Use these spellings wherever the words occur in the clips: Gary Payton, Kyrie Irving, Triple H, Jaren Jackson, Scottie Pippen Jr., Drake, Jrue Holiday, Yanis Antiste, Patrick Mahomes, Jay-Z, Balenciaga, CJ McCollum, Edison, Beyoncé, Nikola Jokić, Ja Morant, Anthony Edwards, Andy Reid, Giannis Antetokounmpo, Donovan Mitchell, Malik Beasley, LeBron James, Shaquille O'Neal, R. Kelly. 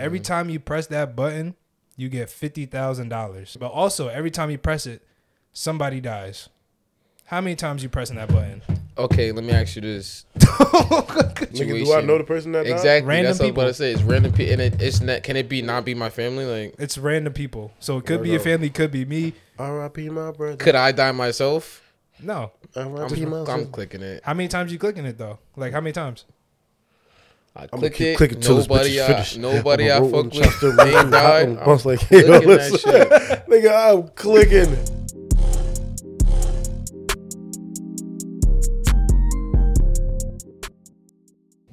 Every time you press that button, you get $50,000. But also, every time you press it, somebody dies. How many times you pressing that button? Okay, let me ask you this. Nigga, do I know the person that died? Exactly. Random people. That's what I was about to say. It's random people. And it's not, can it be not be my family? Like, it's random people. So it could be your family. Could be me. R.I.P. my brother. Could I die myself? No. I'm clicking it. How many times you clicking it, though? Like, how many times? I click it. Click it nobody I fuck with. Name died. I'm clicking that shit. Nigga, I'm clicking it.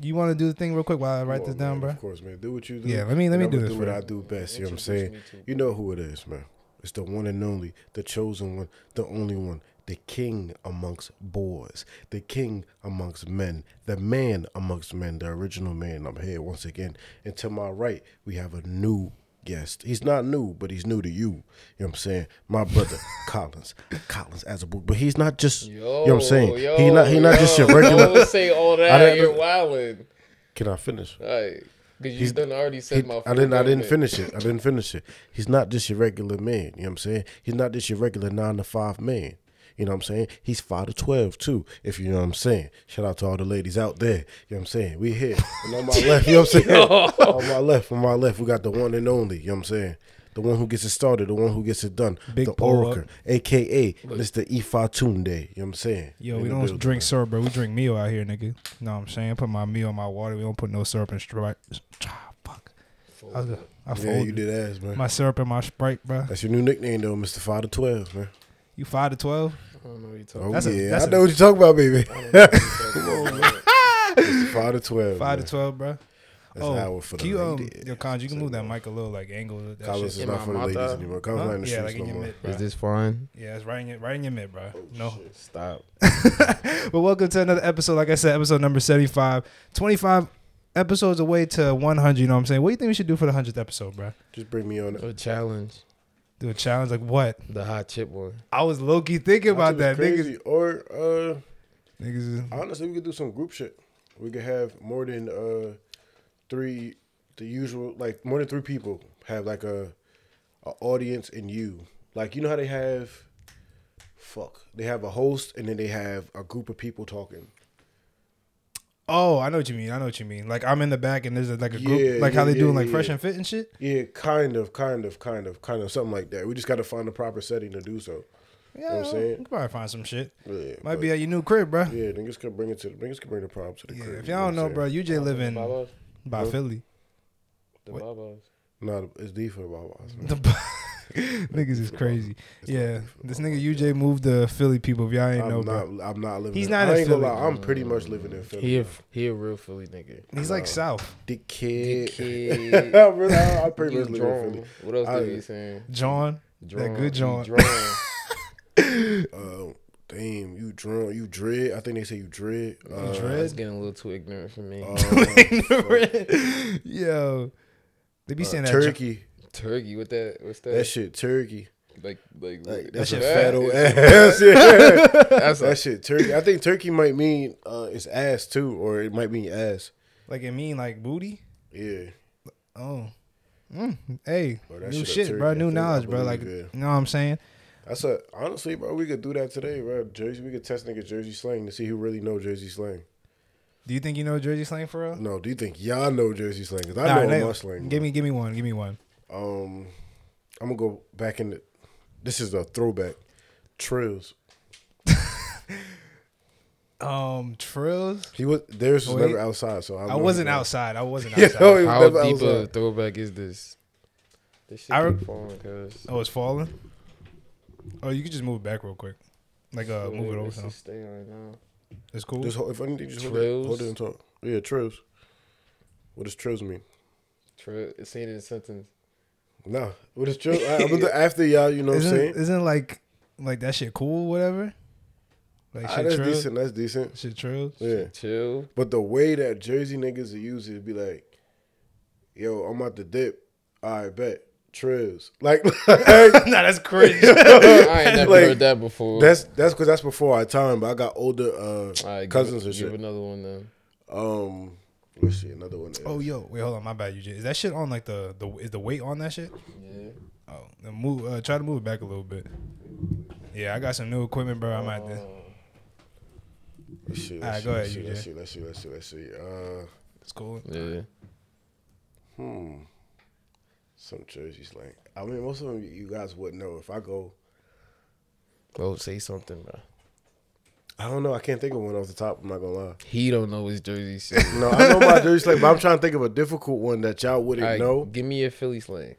You want to do the thing real quick while I write this down, bro? Of course, man. Do what you do. Yeah, let me do this. Do what I do best. You know what I'm saying? You know who it is, man. It's the one and only, the chosen one, the only one, the king amongst boys, the king amongst men, the man amongst men, the original man. I'm here once again. And to my right, we have a new guest. He's not new, but he's new to you. You know what I'm saying? My brother, Collins. Collins as a book. But he's not just, you know what I'm saying? He's not just your regular. Don't say all that. You're wilding. Can I finish? All right. Because you done already said my favorite. I didn't finish it. He's not just your regular man. You know what I'm saying? He's not just your regular 9-to-5 man. You know what I'm saying? He's 5-to-12 too, if you know what I'm saying. Shout out to all the ladies out there. You know what I'm saying? We here. And on my left, you know what I'm saying? On my left, we got the one and only, you know what I'm saying? The one who gets it started, the one who gets it done. Big the Oracle, a.k.a. Mr. Ifatunde. You know what I'm saying? Yo, we don't drink syrup, bro. We drink meal out here, nigga. Know what I'm saying? Put my meal in my water. We don't put no syrup in Sprite. Fuck. I folded. You did ass, man. My syrup in my Sprite, bro. That's your new nickname, though, Mr. 5-to-12, man. You 5-to-12? I don't know what you're talking about. Yeah, I know what you're talking about, baby. It's 5-to-12. 5-to-12, bro. That's an hour for the ladies. Yo, Collins, you can move that mic a little, like, angle. Collins is not for the ladies anymore. Collins not in the streets no more. Is this fine? Yeah, it's right in your mid, bro. No. Stop. But welcome to another episode. Like I said, episode number 75. 25 episodes away to 100, you know what I'm saying? What do you think we should do for the 100th episode, bro? Just bring me on it. A challenge. Do a challenge like what? The hot chip one. I was low key thinking about that, niggas. Or niggas. Honestly, we could do some group shit. We could have more than three people have like a audience and you. Like, you know how they have a host and then they have a group of people talking. Oh, I know what you mean. Like, I'm in the back and there's like a group, like how they doing Fresh and Fit and shit? Yeah, kind of something like that. We just got to find the proper setting to do so. Yeah, you know what I'm saying? You can probably find some shit. Yeah, might be at your new crib, bro. Yeah, niggas could bring it to the problem to the crib. Yeah, if y'all don't know, bro, UJ living by Philly. The Babas. No, it's D for the Babas. Niggas is crazy. Yeah, this nigga UJ moved the Philly people. If y'all ain't know, bro. I'm not living. He's not in Philly. I'm pretty much living in Philly. He a real Philly nigga. He's like South. Dick kid. I'm pretty much living in Philly. What else are you saying? John. That good John. Damn, you drunk. You dread. I think they say you dread. It's getting a little too ignorant for me. Yo, they be saying that Turkey. Turkey, what's that? That shit, turkey. Like that shit, fat old ass. That shit, turkey. I think turkey might mean it's ass too, or it might mean ass. Like it mean like booty? Yeah. Oh. Hey, bro, new shit, bro. New knowledge, bro. Like, you know what I'm saying? Honestly, bro, we could do that today, bro. Jersey, we could test niggas Jersey slang to see who really know Jersey slang. Do you think you know Jersey slang for real? No, do you think y'all know Jersey slang? Because I know my slang. Give me one. I'm going to go back in this is a throwback. Trills. Trills? Theirs was never outside, so I wasn't outside. How deep a throwback is this? This shit keep falling, cuz. Oh, it's falling? Oh, you can just move it back real quick. Like, move it over. It's staying right now. It's cool? If anything, just hold it and talk. Yeah, trills. What does trills mean? It's seen in a sentence. No, what is true? After y'all, you know what I'm saying? Isn't like that shit cool, whatever? Like shit, that's decent. Shit trills, yeah, shit chill. But the way that Jersey niggas use it, be like, "Yo, I'm about to dip." All right, bet trills. Nah, that's crazy. I ain't never heard that before. That's because that's before our time. But I got older cousins and shit. Give another one then. Let's see, another one. Oh, yo, wait, hold on, my bad, UJ. Is that shit on like is the weight on that shit? Yeah. Oh, then move. Try to move it back a little bit. Yeah, I got some new equipment, bro. I'm out there. Let's see. All right, go ahead, UJ. Let's see. It's cool. Yeah. Some jerseys, like, I mean, most of them you guys wouldn't know. If I go, say something, bro. I don't know. I can't think of one off the top. I'm not gonna lie. He don't know his jersey shit. No, I know my jersey slang, but I'm trying to think of a difficult one that y'all wouldn't know. Give me your Philly slang.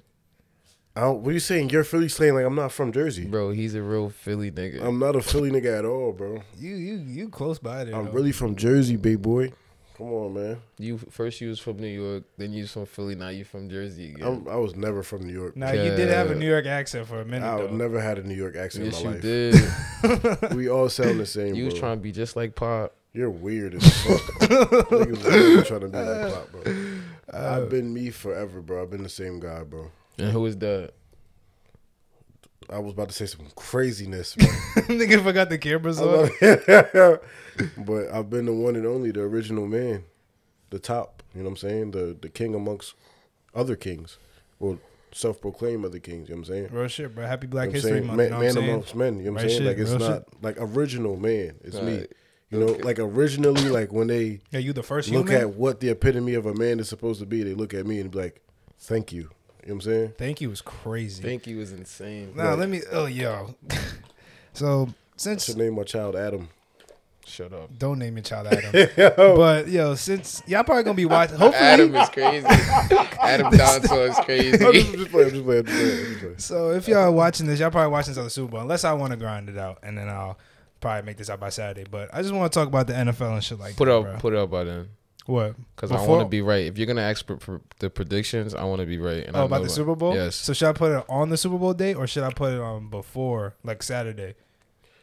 What are you saying? Your Philly slang? Like, I'm not from Jersey, bro. He's a real Philly nigga. I'm not a Philly nigga at all, bro. You close by there. I'm really from Jersey, big boy. Come on, man. First you was from New York, then you was from Philly, now you from Jersey again. I was never from New York. Now, you did have a New York accent for a minute, though. I never had a New York accent in my life. Yes, you did. We all sound the same, You was trying to be just like Pop. You're weird as fuck. Niggas really trying to be like Pop, bro. I've been me forever, bro. I've been the same guy, bro. And who is that? I was about to say some craziness, man. Nigga forgot the cameras on. But I've been the one and only, the original man. The top, you know what I'm saying? The king amongst other kings. Or self-proclaimed other kings, you know what I'm saying? Real shit, bro. Happy Black History Month, you know what I'm saying? Man amongst men, you know what I'm saying? Like, it's not, like, original man. It's me. You know, like, originally, like, when they look at what the epitome of a man is supposed to be, they look at me and be like, thank you. You know what I'm saying? Thank you was crazy. Thank you was insane. Nah, let me. Oh, yo. So since I should name my child Adam. Shut up. Don't name your child Adam. But yo, since y'all probably gonna be watching, hopefully Adam is crazy. Adam Donso is crazy. I'm just playing. So if y'all watching this, y'all probably watching this on the Super Bowl. Unless I want to grind it out, and then I'll probably make this out by Saturday. But I just want to talk about the NFL and shit like Put it up by then. What? Because I want to be right. If you're going to ask for the predictions, I want to be right. And about the Super Bowl? Yes. So should I put it on the Super Bowl day or should I put it on before, like Saturday?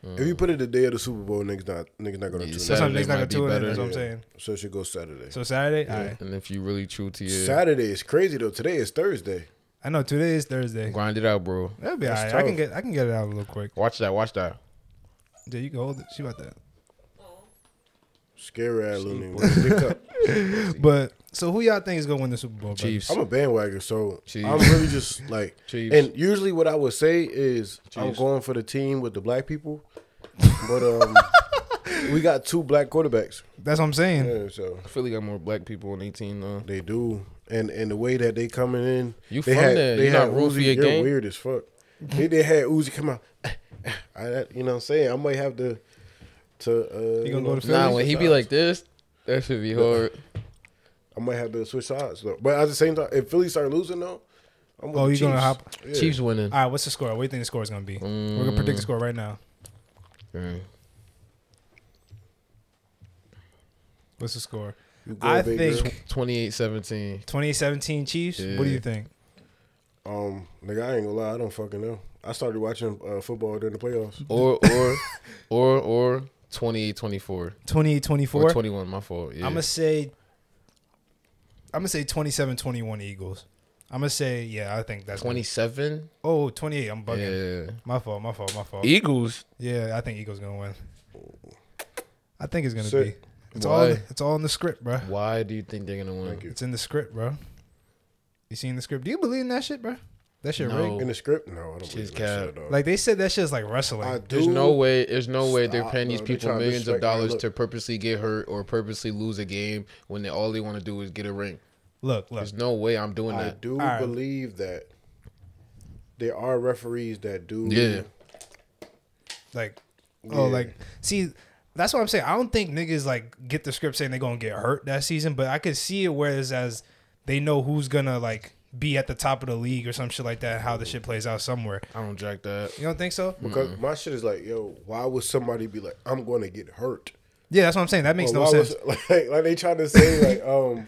If you put it the day of the Super Bowl, niggas not going to tune in. Saturday might be better. That's what I'm saying. So it should go Saturday. So Saturday? Yeah. All right. And if you really true to your... Saturday is crazy, though. Today is Thursday. I know. Today is Thursday. Grind it out, bro. That'll be all right. I can get it out a little quick. Watch that. Yeah, you can hold it. She about that. Scary ass little nigga. But so who y'all think is gonna win the Super Bowl? Chiefs. I'm a bandwagon, so Chiefs. I'm really just like Chiefs. And usually what I would say is Chiefs. I'm going for the team with the black people, but we got two black quarterbacks. That's what I'm saying. Yeah, so Philly got more black people on their team though. They do, and the way that they coming in, they had Uzi. You're weird as fuck. They had Uzi come out. You know what I'm saying? I might have to. You gonna go to Philly? Nah, when he be like this, that should be hard. I might have to switch sides though. But at the same time, if Philly start losing though, I'm going Chiefs. Gonna hop? Yeah. Chiefs winning. All right, what's the score? What do you think the score is gonna be? We're gonna predict the score right now. What's the score? I think 28-17. 28-17 Chiefs. Yeah. What do you think? Nigga, I ain't gonna lie, I don't fucking know. I started watching football during the playoffs. Or 28-24. 28-24? 21, my fault. Yeah. I'm going to say 27-21 Eagles. I'm going to say, yeah, I think that's 27? Gonna... Oh, 28. I'm bugging. Yeah. My fault. Eagles? Yeah, I think Eagles going to win. I think it's going to be. It's all in the script, bro. Why do you think they're going to win? It's in the script, bro. You seen the script? Do you believe in that shit, bro? That shit rigged? In the script? No, I don't believe that shit. Like, they said that shit's like wrestling. There's no way they're paying these people millions of dollars to purposely get hurt or purposely lose a game when all they want to do is get a ring. Look. There's no way I'm doing that. I do believe that there are referees that do. Yeah. Like, see, that's what I'm saying. I don't think niggas, like, get the script saying they're going to get hurt that season, but I could see it where it's as they know who's going to, like, be at the top of the league or some shit like that. How the shit plays out somewhere. I don't jack that. You don't think so? Because my shit is like, yo, why would somebody be like, I'm going to get hurt? Yeah, that's what I'm saying. That makes no sense. Like they trying to say like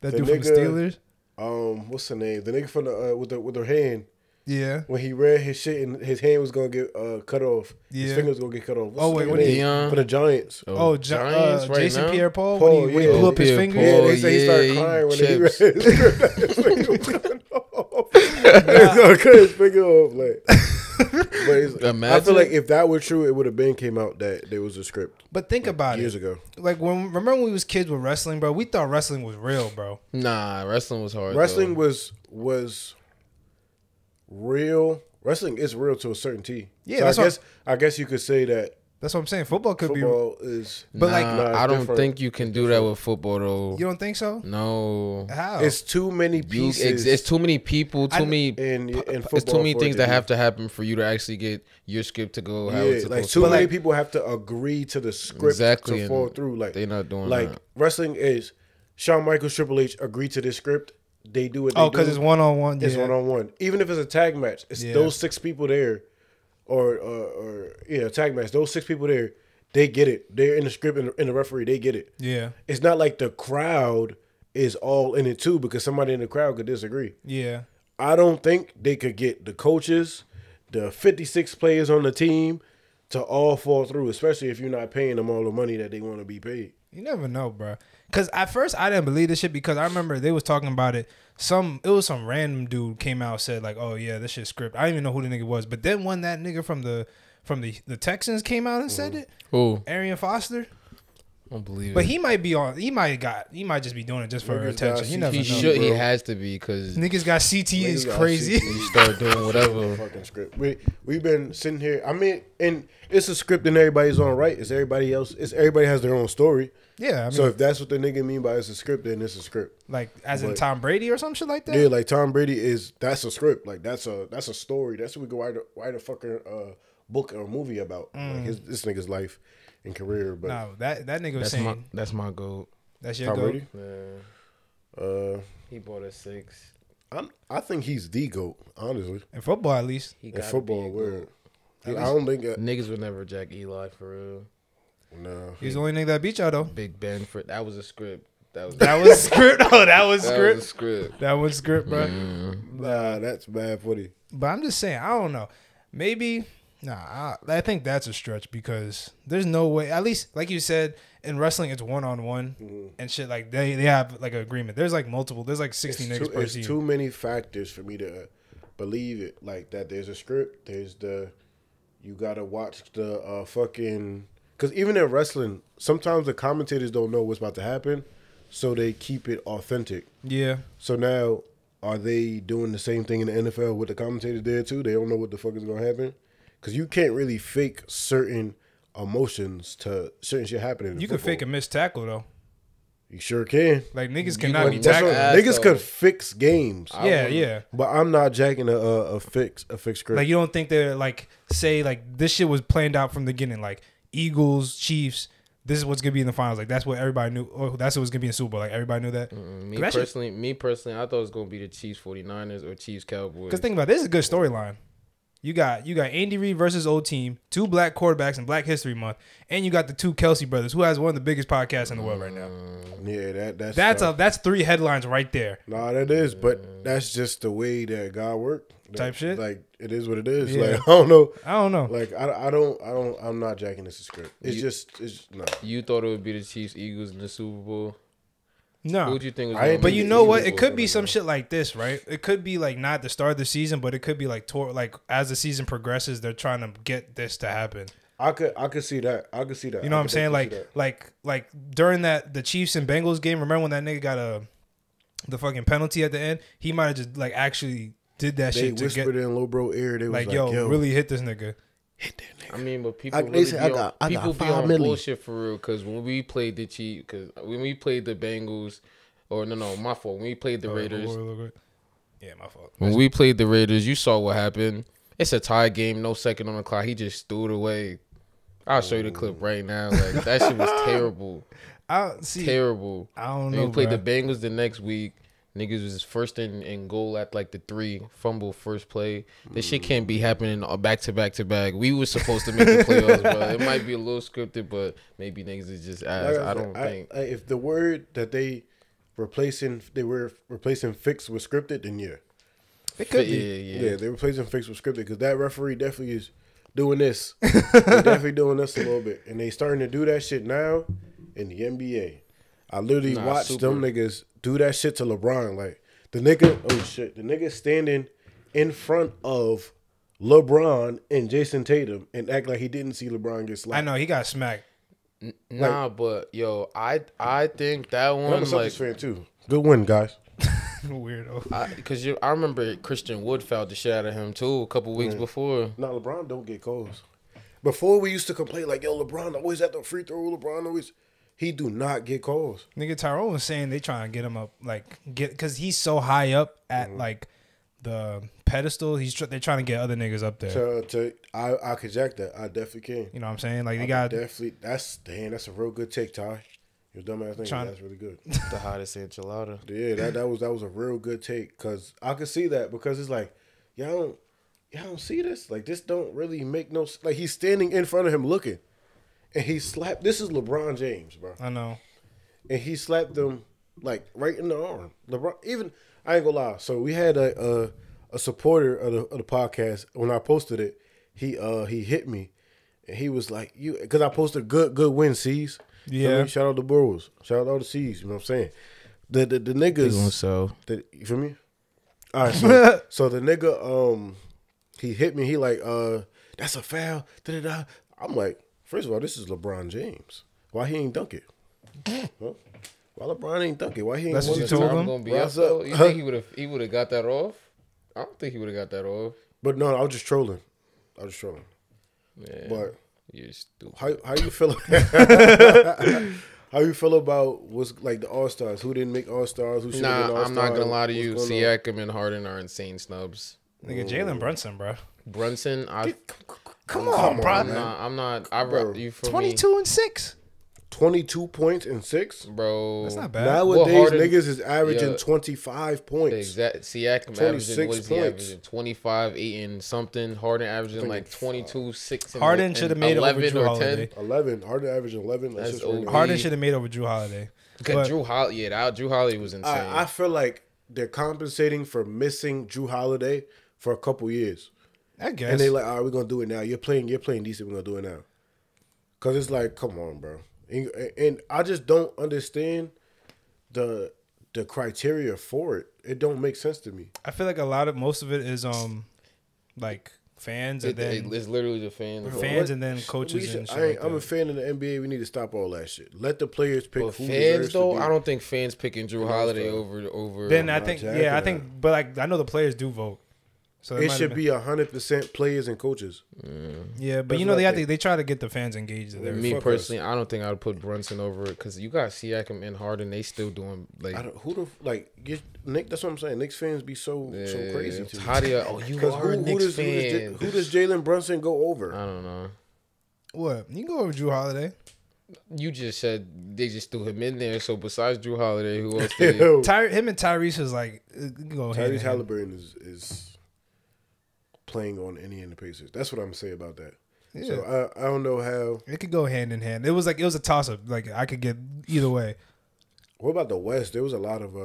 that dude from the Steelers. What's the name? The nigga from the with their hand. Yeah. When he read his shit and his hand was gonna get cut off. Yeah. His fingers gonna get cut off. What for the Giants? Giants right Jason now? Pierre-Paul. When he blew up his fingers. They say he started crying when he read his finger cut off. cut his finger off. Like, but I feel like if that were true, it would have been came out that there was a script. But think about it. Years ago. Like, remember when we was kids with wrestling, bro? We thought wrestling was real, bro. Nah, wrestling was hard. Wrestling was real. Wrestling is real to a certain T. Yeah, so I guess you could say that. That's what I'm saying. Football is, but nah, like, I don't think you can do that with football though. You don't think so? No. How? It's too many pieces. It's too many people. It's too many things that have to happen for you to actually get your script to go. How it's like too many people have to agree to the script to fall through. Like they're not doing. Like that. Wrestling is, Shawn Michaels, Triple H agree to this script. They do it. Oh, because it's one-on-one. It's one-on-one. Even if it's a tag match, it's those six people there. Or yeah, tag match. Those six people there, they get it. They're in the script and the referee, they get it. Yeah, it's not like the crowd is all in it too because somebody in the crowd could disagree. Yeah, I don't think they could get the coaches, the 56 players on the team, to all fall through, especially if you're not paying them all the money that they want to be paid. You never know, bro. Because at first I didn't believe this shit because I remember they was talking about it. It was some random dude came out and said like, oh yeah, this shit's script. I didn't even know who the nigga was. But then when that nigga from the Texans came out and said it. Who? Arian Foster. Unbelievable. But he might be on. He might just be doing it just for attention. You never know. He has to be because niggas got CTE crazy. You start doing whatever. Fucking script. We've been sitting here. I mean, and it's a script and everybody's on right. Everybody has their own story. Yeah. I mean, so if that's what the nigga mean by it's a script, then it's a script. Like in Tom Brady or some shit like that. Yeah, like Tom Brady that's a script. Like that's a story. That's what we go write a fucking book or movie about. Like this nigga's life. In career, but no, that nigga was saying that's my goal. That's your goal. Yeah. He bought a 6. I think he's the GOAT, honestly. In football, at least. In football, word. I don't think niggas would never jack Eli for real. No, he's the only nigga that beat y'all though. Big Ben that was a script. That was script. Oh, that was script. That was script, bro. Nah, that's bad footy. But I'm just saying, I don't know. Maybe. Nah, I think that's a stretch because there's no way. At least, like you said, in wrestling, it's one-on-one and shit. Like, they have, like, an agreement. There's, like, multiple. There's, like, 60 niggas per team. There's too many factors for me to believe it. Like, that there's a script. There's you got to watch the fucking... Because even in wrestling, sometimes the commentators don't know what's about to happen, so they keep it authentic. Yeah. So now, are they doing the same thing in the NFL with the commentators there, too? They don't know what the fuck is going to happen? Because you can't really fake certain emotions to certain shit happening. You can fake a missed tackle, though. You sure can. Like, niggas cannot be tackled. Niggas could fix games. Yeah, yeah. But I'm not jacking a fixed script. Like, you don't think they're, like, say, like, this shit was planned out from the beginning. Like, Eagles, Chiefs, this is what's going to be in the finals. Like, that's what everybody knew. Or that's what's going to be in Super Bowl. Like, everybody knew that. Me personally, I thought it was going to be the Chiefs 49ers or Chiefs Cowboys. Because think about it, this is a good storyline. You got Andy Reid versus old team, 2 black quarterbacks in Black History Month, and you got the 2 Kelce brothers, who has one of the biggest podcasts in the world right now. Yeah, that's 3 headlines right there. Nah, that is, but that's just the way that God worked. Type shit. Like it is what it is. Yeah. Like I don't know. Like I'm not jacking this script. No. You thought it would be the Chiefs Eagles in the Super Bowl? No. Who do you think was But you know what? It could be some shit like this, right? It could be like not the start of the season, but it could be like as the season progresses, they're trying to get this to happen. I could see that. I could see that. You know what I'm saying? Like during the Chiefs and Bengals game, remember when that nigga got the fucking penalty at the end? He might have just like actually did that shit. They whispered in Lil Bro ear. They was like, yo, really hit this nigga. I mean, but people really be on bullshit for real. Because when we played the Chiefs, because when we played the Bengals, or no, my fault. When we played the Raiders, yeah, my fault. When we played the Raiders, you saw what happened. It's a tie game, no second on the clock. He just threw it away. I'll show you the clip right now. Like that shit was terrible. Terrible. I don't know. We played the Bengals the next week. Niggas was first in goal at like the 3, fumble first play. This shit can't be happening back to back to back. We was supposed to make the playoffs, but it might be a little scripted, but maybe niggas is just ass. I don't think if the word that they were replacing fixed with scripted, then yeah, it could be. Yeah, they were replacing fixed with scripted because that referee definitely is doing this. They're definitely doing this a little bit, and they starting to do that shit now in the NBA. I literally watched them niggas do that shit to LeBron. Like, the nigga standing in front of LeBron and Jason Tatum and act like he didn't see LeBron get slapped. I know, he got smacked. Nah, like, but yo, I think that one, I'm a Celtics fan too. Good win, guys. Weirdo. Because I remember Christian Wood fouled the shit out of him too a couple weeks before. Nah, LeBron don't get calls. Before we used to complain like, yo, LeBron always at the free throw. LeBron always, he do not get calls. Nigga, Tyrone was saying they trying to get him up, like because he's so high up at like the pedestal. He's they're trying to get other niggas up there. I could jack that. I definitely can. You know what I'm saying? Like that's a real good take, Ty. Your dumbass thing. That's really good. The hottest enchilada. Yeah, that was a real good take because I could see that because it's like, y'all don't see this? Like, this don't really make no... Like, he's standing in front of him looking. And he slapped... This is LeBron James, bro. I know. And he slapped him, like, right in the arm. LeBron... Even... I ain't gonna lie. So, we had a supporter of the podcast. When I posted it, he hit me. And he was like, you... Because I posted good win, C's. Yeah. You know, shout out the Bulls. Shout out all the C's. You know what I'm saying? The niggas... So. You feel me? All right. So, the nigga... He hit me. He like, that's a foul. Da, da, da. I'm like, first of all, this is LeBron James. Why he ain't dunk it? Huh? Why LeBron ain't dunk it? Why he ain't? That's what you told him. Gonna be up, though? You think he would have got that off? I don't think he would have got that off. But no, I was just trolling. Man, but you're stupid. How you feel? How you feel about what's like the All-Stars? Who didn't make All-Stars? Who should have been All-Stars? I'm not gonna lie to you. Siakam and Harden are insane snubs. Nigga, Jalen Brunson, bro. Brunson, come on, bro. I'm not. Bro, you for 22 me? And 6. 22 points and 6, bro. That's not bad. Nowadays, Harden, niggas is averaging 25 points. Siakam averaging what is he averaging? 25, 8 and something. Harden averaging like 22, 6. And Harden should have made over Jrue Holiday. 11. Harden averaging 11. That's Harden should have made over Jrue Holiday. Because Jrue Holiday was insane. I feel like they're compensating for missing Jrue Holiday for a couple years, I guess. And they like, all right, we're going to do it now. You're playing decent. We're going to do it now. Because it's like, come on, bro. And I just don't understand the criteria for it. It don't make sense to me. I feel like most of it is, like, fans. It's literally the fans. Fans and then coaches and shit. I'm a fan of the NBA. We need to stop all that shit. Let the players pick who deserves to be. I don't think fans picking Jrue Holiday over. Then I think, yeah, I think, but, like, I know the players do vote. So it should be 100% players and coaches. Yeah, but you know they try to get the fans engaged. Me personally, I don't think I would put Brunson over it because you got Siakam and Harden. They still doing like Nick. That's what I'm saying. Knicks fans be so crazy. How do you? Oh, you are a Knicks fan. Who does Jalen Brunson go over? I don't know. What you can go over Jrue Holiday? You just said they just threw him in there. So besides Jrue Holiday, who else? Him and Tyrese is like go ahead. Tyrese Halliburton is playing on any of the Pacers. That's what I'm gonna say about that. Yeah. So I don't know how it could go hand in hand. It was a toss up. Like I could get either way. What about the West? There was a lot of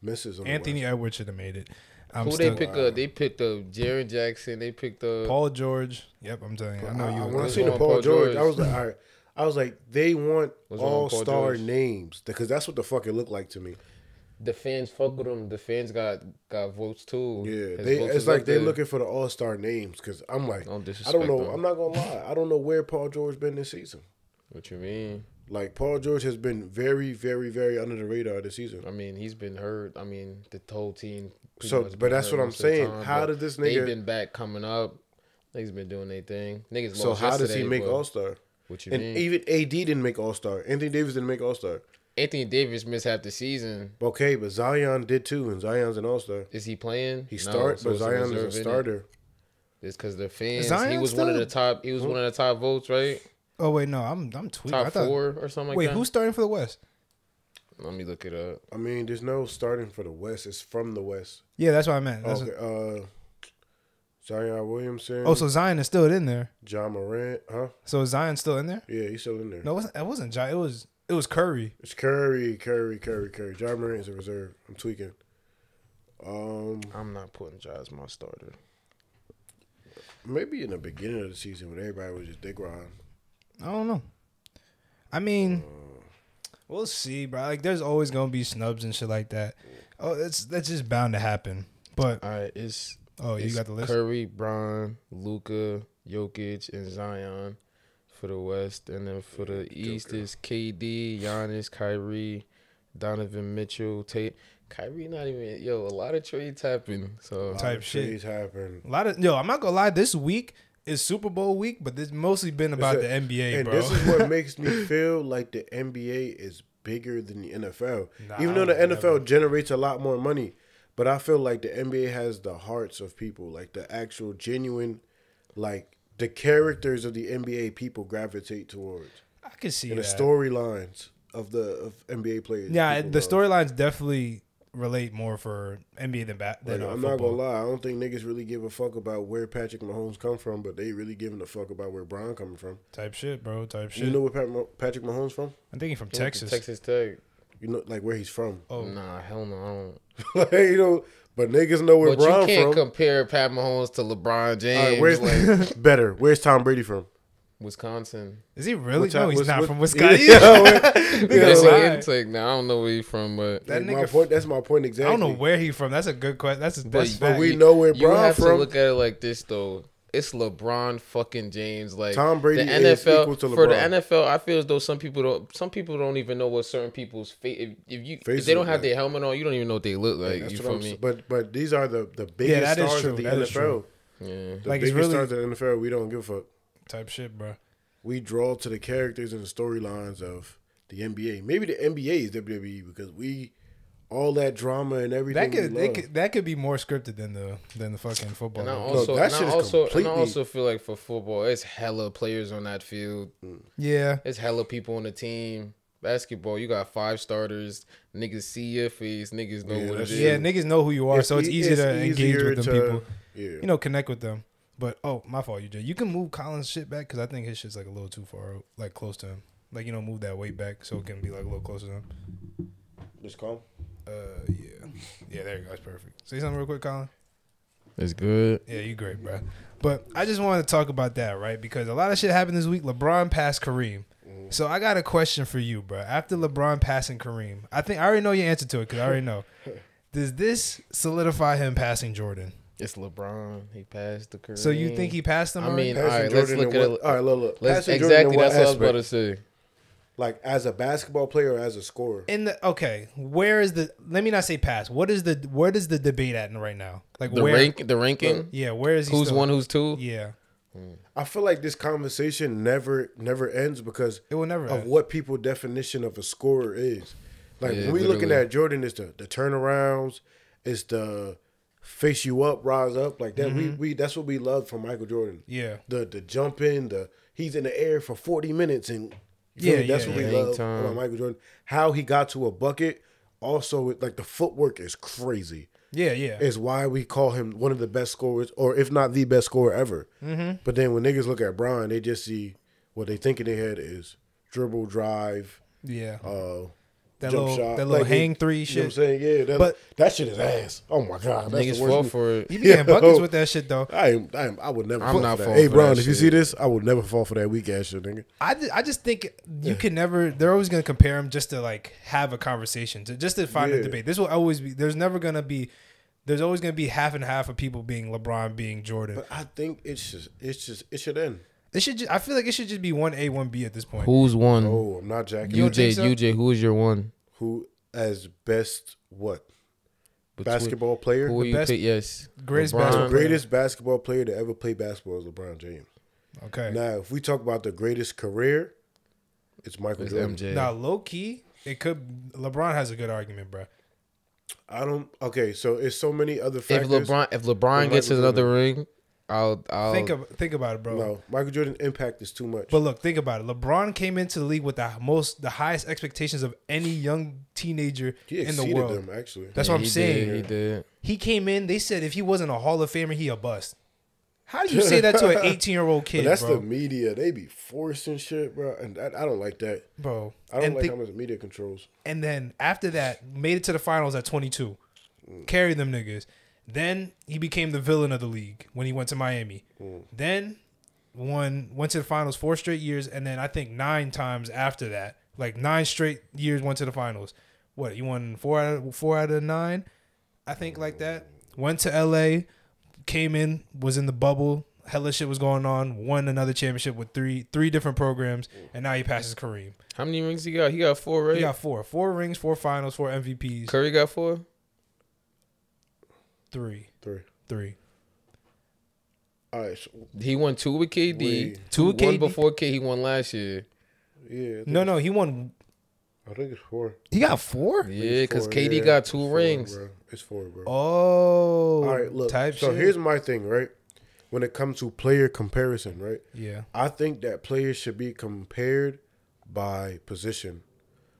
misses on Anthony Edwards should have made it. They picked up Jaren Jackson. They picked up Paul George. Yep, I'm telling you. I know you. When I seen the Paul George, I was like, all right. I was like, they want all-star names because that's what the fuck it looked like to me. The fans fuck with them. The fans got votes too. Yeah, it's like they're looking for the all-star names because I'm like, I don't know. I'm not going to lie. I don't know where Paul George been this season. What you mean? Like, Paul George has been very, very, very under the radar this season. I mean, he's been hurt. I mean, the whole team. But that's what I'm saying. How did this nigga... They've been back coming up. Niggas been doing their thing. Niggas lost yesterday. So how does he make all-star? What you mean? And even AD didn't make all-star. Anthony Davis didn't make all-star. Anthony Davis missed half the season. Okay, but Zion did too, and Zion's an all-star. Is he playing? He starts, but Zion is a starter. It's because the fans. He was one of the top. He was one of the top votes, right? Oh wait, no, I'm tweeting. Top 4 or something like that. Wait, who's starting for the West? Let me look it up. I mean, there's no starting for the West. It's from the West. Yeah, that's what I meant. That's okay. Zion Williamson. Oh, so Zion is still in there. Ja Morant, huh? So Zion's still in there? Yeah, he's still in there. No, it wasn't Ja. It was Curry. It's Curry. Ja Morant is a reserve. I'm tweaking. I'm not putting Ja as my starter. Maybe in the beginning of the season when everybody was just dick riding. I don't know. I mean, we'll see, bro. Like, there's always gonna be snubs and shit like that. Oh, that's just bound to happen. But all right, it's Oh, you got the list? Curry, Bron, Luka, Jokic, and Zion for the West. And then for the East is KD, Giannis, Kyrie, Donovan Mitchell, Tate. Kyrie not even, yo, a lot of trades happen. So type shit. A lot of, yo, I'm not gonna lie, this week is Super Bowl week, but this mostly been about the NBA, and bro. And this is what makes me feel like the NBA is bigger than the NFL. Nah, even though the NFL generates a lot more money, but I feel like the NBA has the hearts of people, like the actual genuine, like the characters of the NBA people gravitate towards. I can see that. The storylines of NBA players. Yeah, the storylines definitely relate more for NBA than I'm football. Not gonna lie, I don't think niggas really give a fuck about where Patrick Mahomes come from, but they really giving a fuck about where Bron coming from. Type shit, bro. Type shit. You know where Patrick Mahomes from? I think he's from Texas. Texas Tech. You know, like where he's from? Oh, nah, hell no, I don't. You know, but niggas know where Bron from. But you can't compare Pat Mahomes to LeBron James. All right, where's better? Where's Tom Brady from? Wisconsin. Is he really? No, he's not from Wisconsin. I don't know where he's from, but that nigga, that's my point exactly. I don't know where he's from. That's a good question. But we know where Bron from. You have to look at it like this, though. It's LeBron fucking James. Like Tom Brady the NFL, is equal to LeBron. For the NFL, I feel as though some people don't even know what certain people's if they don't have their helmet on, you don't even know what they look like. Yeah, you feel me? But these are the biggest stars of the NFL. Yeah, the biggest stars of the NFL. We don't give a fuck. Type shit, bro. We draw to the characters and the storylines of the NBA. Maybe the NBA is WWE because all that drama and everything. That could be more scripted than the fucking football. And I also, I also feel like for football, it's hella players on that field. Yeah, it's hella people on the team. Basketball, you got 5 starters. Niggas see your face. Niggas know what it is. Yeah, niggas know who you are, so it's easier to engage with them people. Yeah. You know, connect with them. But, oh, my fault, UJ. You can move Colin's shit back because I think his shit's, like, a little too far, like, close to him. Like, you know, move that weight back so it can be, like, a little closer to him. Just Colin? Yeah. Yeah, there you go. That's perfect. Say something real quick, Colin. That's good. Yeah, you great, bro. But I just wanted to talk about that, right? Because a lot of shit happened this week. LeBron passed Kareem. So I got a question for you, bro. After LeBron passing Kareem, I think I already know your answer to it because I already know. Does this solidify him passing Jordan? It's LeBron. He passed the Kareem. So you think he passed him? I mean, all right, let's look at it. All right, look. Exactly, that's what I was about to say. Like, as a basketball player or as a scorer? Okay, where is the... Let me not say pass. Where is the debate at right now? Like the ranking? Yeah, where is he? Who's one, who's two? Yeah. I feel like this conversation never ends because it will never of what people's definition of a scorer is. Like, when we're looking at Jordan, it's the turnarounds, it's the... Face you up, rise up like that. We that's what we love from Michael Jordan. Yeah, the jumping, he's in the air for 40 minutes and that's what we love about Michael Jordan. How he got to a bucket, also like the footwork is crazy. Yeah, it's why we call him one of the best scorers, or if not the best scorer ever. But then when niggas look at Bron, they just see what they think in their head is dribble, drive, That little hang three shit. You know what I'm saying? Yeah, that shit is ass. Oh, my God. That's niggas fall for it. You be getting buckets with that shit, though. I would never fall for that. Hey, Bron, if you see this, I would never fall for that weak-ass shit, nigga. I just think you can never... They're always going to compare him just to, like, have a conversation, just to find a debate. This will always be... There's never going to be... There's always going to be half and half of people being LeBron, being Jordan. But I think it should end. I feel like it should just be 1A, 1B at this point. Who's one? Oh, I'm not jacking. UJ, who is your one? Who as best what? Basketball player? Who you pick? Yes. Greatest basketball player to ever play basketball is LeBron James. Okay. Now, if we talk about the greatest career, it's Michael Jordan. MJ. Now, low-key, LeBron has a good argument, bro. So it's so many other factors. If LeBron gets another ring... I'll think about it, bro. No, Michael Jordan's impact is too much. But look, think about it. LeBron came into the league with the highest expectations of any young teenager in the world. He exceeded them, actually. That's what I'm saying. He did. He came in. They said if he wasn't a Hall of Famer, he a bust. How do you say that to an 18-year-old kid? But that's the media. They be forcing shit, bro. And I don't like that, bro. I don't like how much the media controls. And then after that, made it to the finals at 22. Carried them niggas. Then he became the villain of the league when he went to Miami. Then went to the finals 4 straight years, and then I think 9 times after that, like 9 straight years went to the finals. What, he won 4 out of 9, I think, like that. Went to LA, came in, was in the bubble, hella shit was going on, won another championship with three different programs, and now he passes Kareem. How many rings he got? He got four, right? He got four. Four rings, four finals, four MVPs. Curry got four? Three. All right. So he won two with KD. Two with KD. One before KD. He won last year. Yeah. No, he won. I think it's four. He got four? Yeah, because KD got two rings. Bro. It's four, bro. Oh. All right, look. So here's my thing, right? When it comes to player comparison, right? Yeah. I think that players should be compared by position.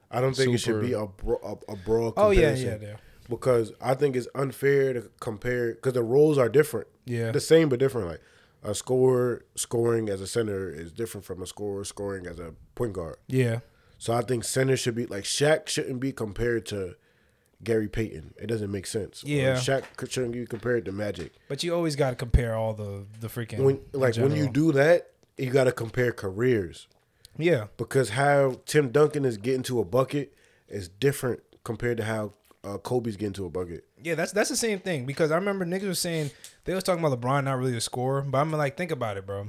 I don't think it should be a broad comparison. Oh, yeah. Because I think it's unfair to compare, because the roles are different. Yeah. The same but different. Like, a scorer scoring as a center is different from a scorer scoring as a point guard. Yeah. So I think center should be, like, Shaq shouldn't be compared to Gary Payton. It doesn't make sense. Yeah. Shaq shouldn't be compared to Magic. But you always got to compare all the freaking. When you do that, you got to compare careers. Yeah. Because how Tim Duncan is getting to a bucket is different compared to how Kobe's getting to a bucket. Yeah, that's the same thing. Because I remember niggas were saying, they was talking about LeBron not really a scorer. But I'm like, think about it, bro.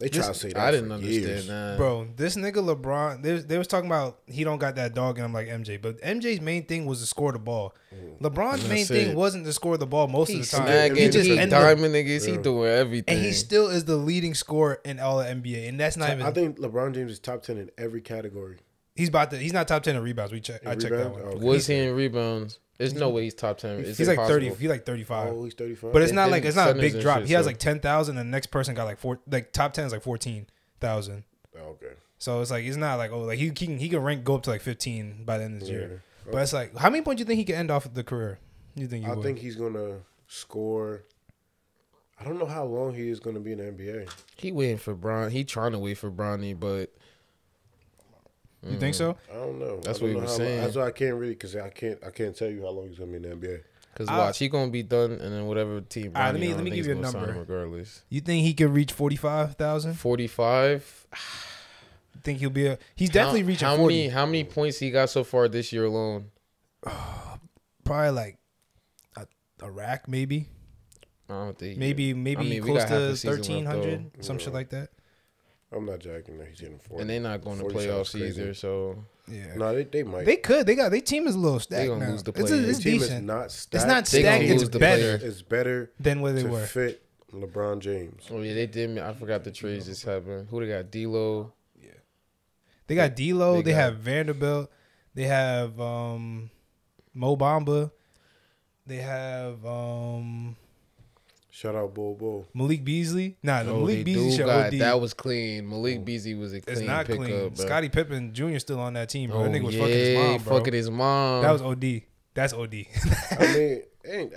They try to say that. I didn't understand that. Bro, this nigga LeBron, they was talking about he don't got that dog, and I'm like MJ. But MJ's main thing was to score the ball. LeBron's main thing wasn't to score the ball most of the time. He just diamond niggas. He doing everything. And he still is the leading scorer in all of NBA. And that's not even. I think LeBron James is top 10 in every category. He's not top 10 in rebounds. I checked that one. Was he in rebounds? There's no way he's top 10. He's like 30. He's like 35. Oh, he's 35. But it's not a big drop. He has like 10,000. The next person got like four. Like top 10 is like 14,000. Okay. So it's like it's not like he can rank go up to like 15 by the end of this year. Okay. But it's like how many points do you think he can end off the career? I think he's gonna score. I don't know how long he is gonna be in the NBA. He waiting for Bron. He trying to wait for Bronny, but. You think so? I don't know. That's what he was saying. That's why I can't really, because I can't tell you how long he's gonna be in the NBA. Because watch, he's gonna be done, and then whatever team. All right, let me give you a number. Regardless, you think he could reach 45,000? 45. You think he'll be a? He's definitely reaching 40. How many points he got so far this year alone? Probably like a rack, maybe. I don't think. Maybe close to 1,300, some shit like that. I'm not jacking that he's getting 40. And they're not going to playoffs either, so yeah. No, they might. They could. Their team is a little stacked. They're gonna lose the playoffs. It's team is not stacked. It's not stacked. It's better. It's better than where they were. Fit LeBron James. Oh yeah, they did. I forgot the trades just happened. Who they got? D-Lo. Yeah. They got D-Lo. They have Vanderbilt. They have Mo Bamba. They have shout out Bo Bo. Malik Beasley. Nah, the Malik Beasley shot. That was clean. Malik Beasley was a clean pickup. It's not clean. Scottie Pippen Jr. still on that team, bro. That nigga was fucking his mom, bro. Fucking his mom. That was OD. That's OD. I mean,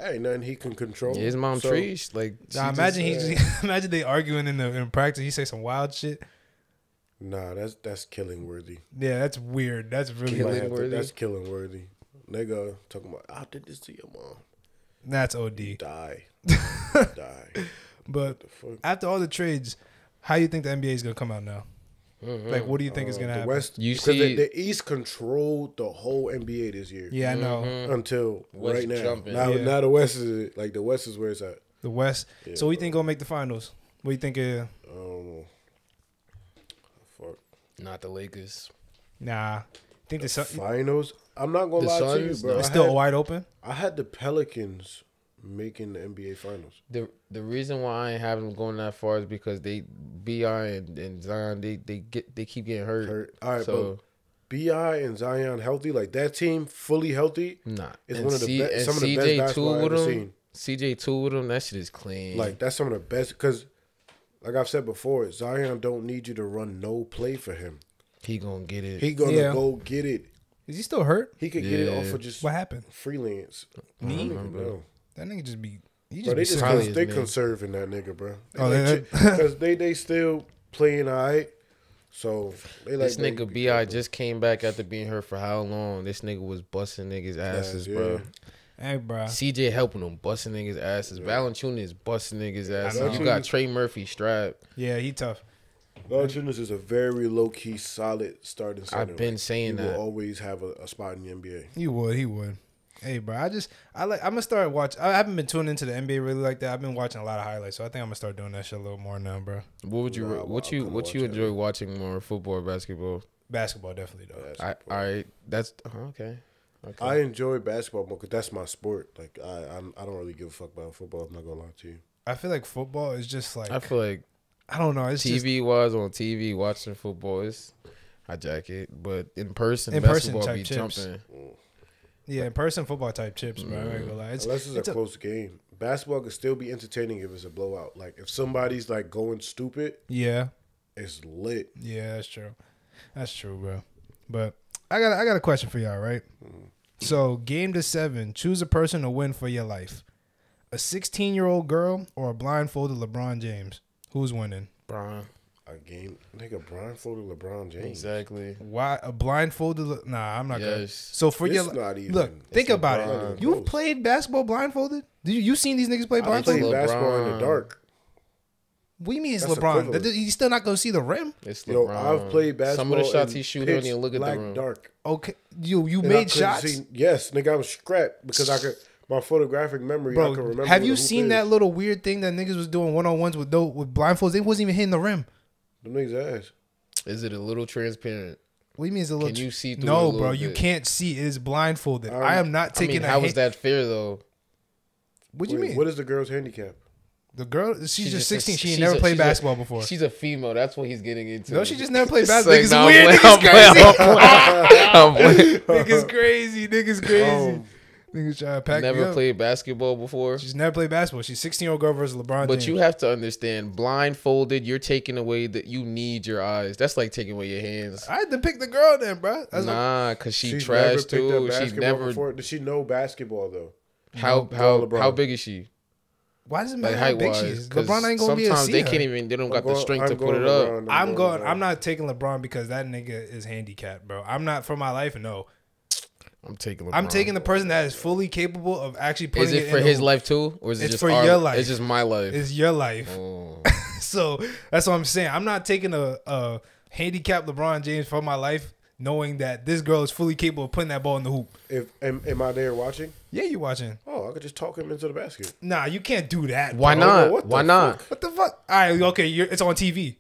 ain't nothing he can control. Yeah, his mom trees. Like, imagine they arguing in practice. He say some wild shit. Nah, that's killing worthy. Yeah, that's weird. That's really killing worthy. That's killing worthy. Nigga talking about I did this to your mom. That's OD. Die. But after all the trades, how do you think the NBA is gonna come out now? Like, what do you think is gonna happen? West, the East controlled the whole NBA this year. Yeah, I know. Until West right now, jumping. Now the West is like the West is where it's at. The West. Yeah, so we think gonna make the finals. What do you think? Fuck. Not the Lakers. Nah. Think the finals. I'm not gonna lie to you, bro. It's still wide open. I had the Pelicans making the NBA finals. The reason why I ain't have them going that far is because they BI and Zion they keep getting hurt. All right, so BI and Zion healthy, like that team fully healthy. Nah, it's one of the best. Some of the best basketball I've ever seen. CJ2 with them, that shit is clean. Like that's some of the best because, like I've said before, Zion don't need you to run no play for him. He gonna get it. He gonna go get it. Is he still hurt? He could get it off of just what happened. Freelance. I don't even know. That nigga just be. They conserving that nigga, bro. Because they still playing all right. So they like this nigga B.I. just came back after being hurt for how long? This nigga was busting niggas' asses, bro. Hey, bro. CJ helping him busting niggas' asses. Yeah. Valanciunas busting niggas' asses. You got Trey Murphy strapped. Yeah, he tough. Valanciunas is a very low-key, solid starting center. I've been saying that. He will always have a spot in the NBA. He would. Hey, bro, I'm gonna start watching. I haven't been tuning into the NBA really like that. I've been watching a lot of highlights, so I think I'm gonna start doing that shit a little more now, bro. What you enjoy watching more, football or basketball? Basketball, definitely, though. Basketball. All right, that's okay. Okay. I enjoy basketball more because that's my sport. Like I don't really give a fuck about football. I'm not gonna lie to you. I feel like football is just like, I feel like, I don't know. It's TV watching football is, I jack it, but in person basketball be jumping. Yeah, in person football type chips, bro. I ain't gonna lie. Unless it's a close game, basketball could still be entertaining if it's a blowout. Like if somebody's like going stupid, yeah, it's lit. Yeah, that's true. That's true, bro. But I got a question for y'all, right? So, game to 7, choose a person to win for your life. A 16-year-old girl or a blindfolded LeBron James? Who's winning? Bron. A game, nigga, blindfolded LeBron James. Exactly. Why a blindfolded? Nah, I'm not gonna. So for your think about it. You've played basketball blindfolded? Did you seen these niggas play blindfolded? I played basketball in the dark. What do you mean it's LeBron? He's still not gonna see the rim. It's LeBron. Yo, I've played basketball. Some of the shots he shoots, don't even look at the rim. Dark. Okay, you made shots. Yes, nigga, I was strapped because I could. My photographic memory, bro, I can remember. Have you seen that little weird thing that niggas was doing one-on-ones with blindfolds? They wasn't even hitting the rim. Them niggas ass. Is it a little transparent? What do you mean it's a little? Can you see through? No, bro, you can't see. It is blindfolded. I am not taking. I mean, how is that fair though? What do you mean? What is the girl's handicap? The girl, she's just 16. She never played basketball before. She's a female. That's what he's getting into. No, she just never played basketball. Like, niggas weird. Niggas crazy. Niggas crazy. Niggas crazy. Niggas try to pack never played basketball before. She's never played basketball. She's 16-year-old girl versus LeBron. But James. You have to understand, blindfolded, you're taking away that you need your eyes. That's like taking away your hands. I had to pick the girl then, bro. That's nah, because she trash too. She never before. Does she know basketball though? How big is she? Why does it matter how big she is? LeBron ain't gonna be able to see her. Sometimes they can't even. They don't got the strength to put it up. I'm not taking LeBron because that nigga is handicapped, bro. I'm not for my life. No. I'm taking the person that is fully capable of actually putting it in. Is it for his life too? Or is it just for your life? It's just my life. It's your life. Oh. So that's what I'm saying. I'm not taking a handicapped LeBron James for my life, knowing that this girl is fully capable of putting that ball in the hoop. Am I there watching? Yeah, you watching. Oh, I could just talk him into the basket. Nah, you can't do that. Why not? Why not? What the fuck? All right, okay, it's on TV.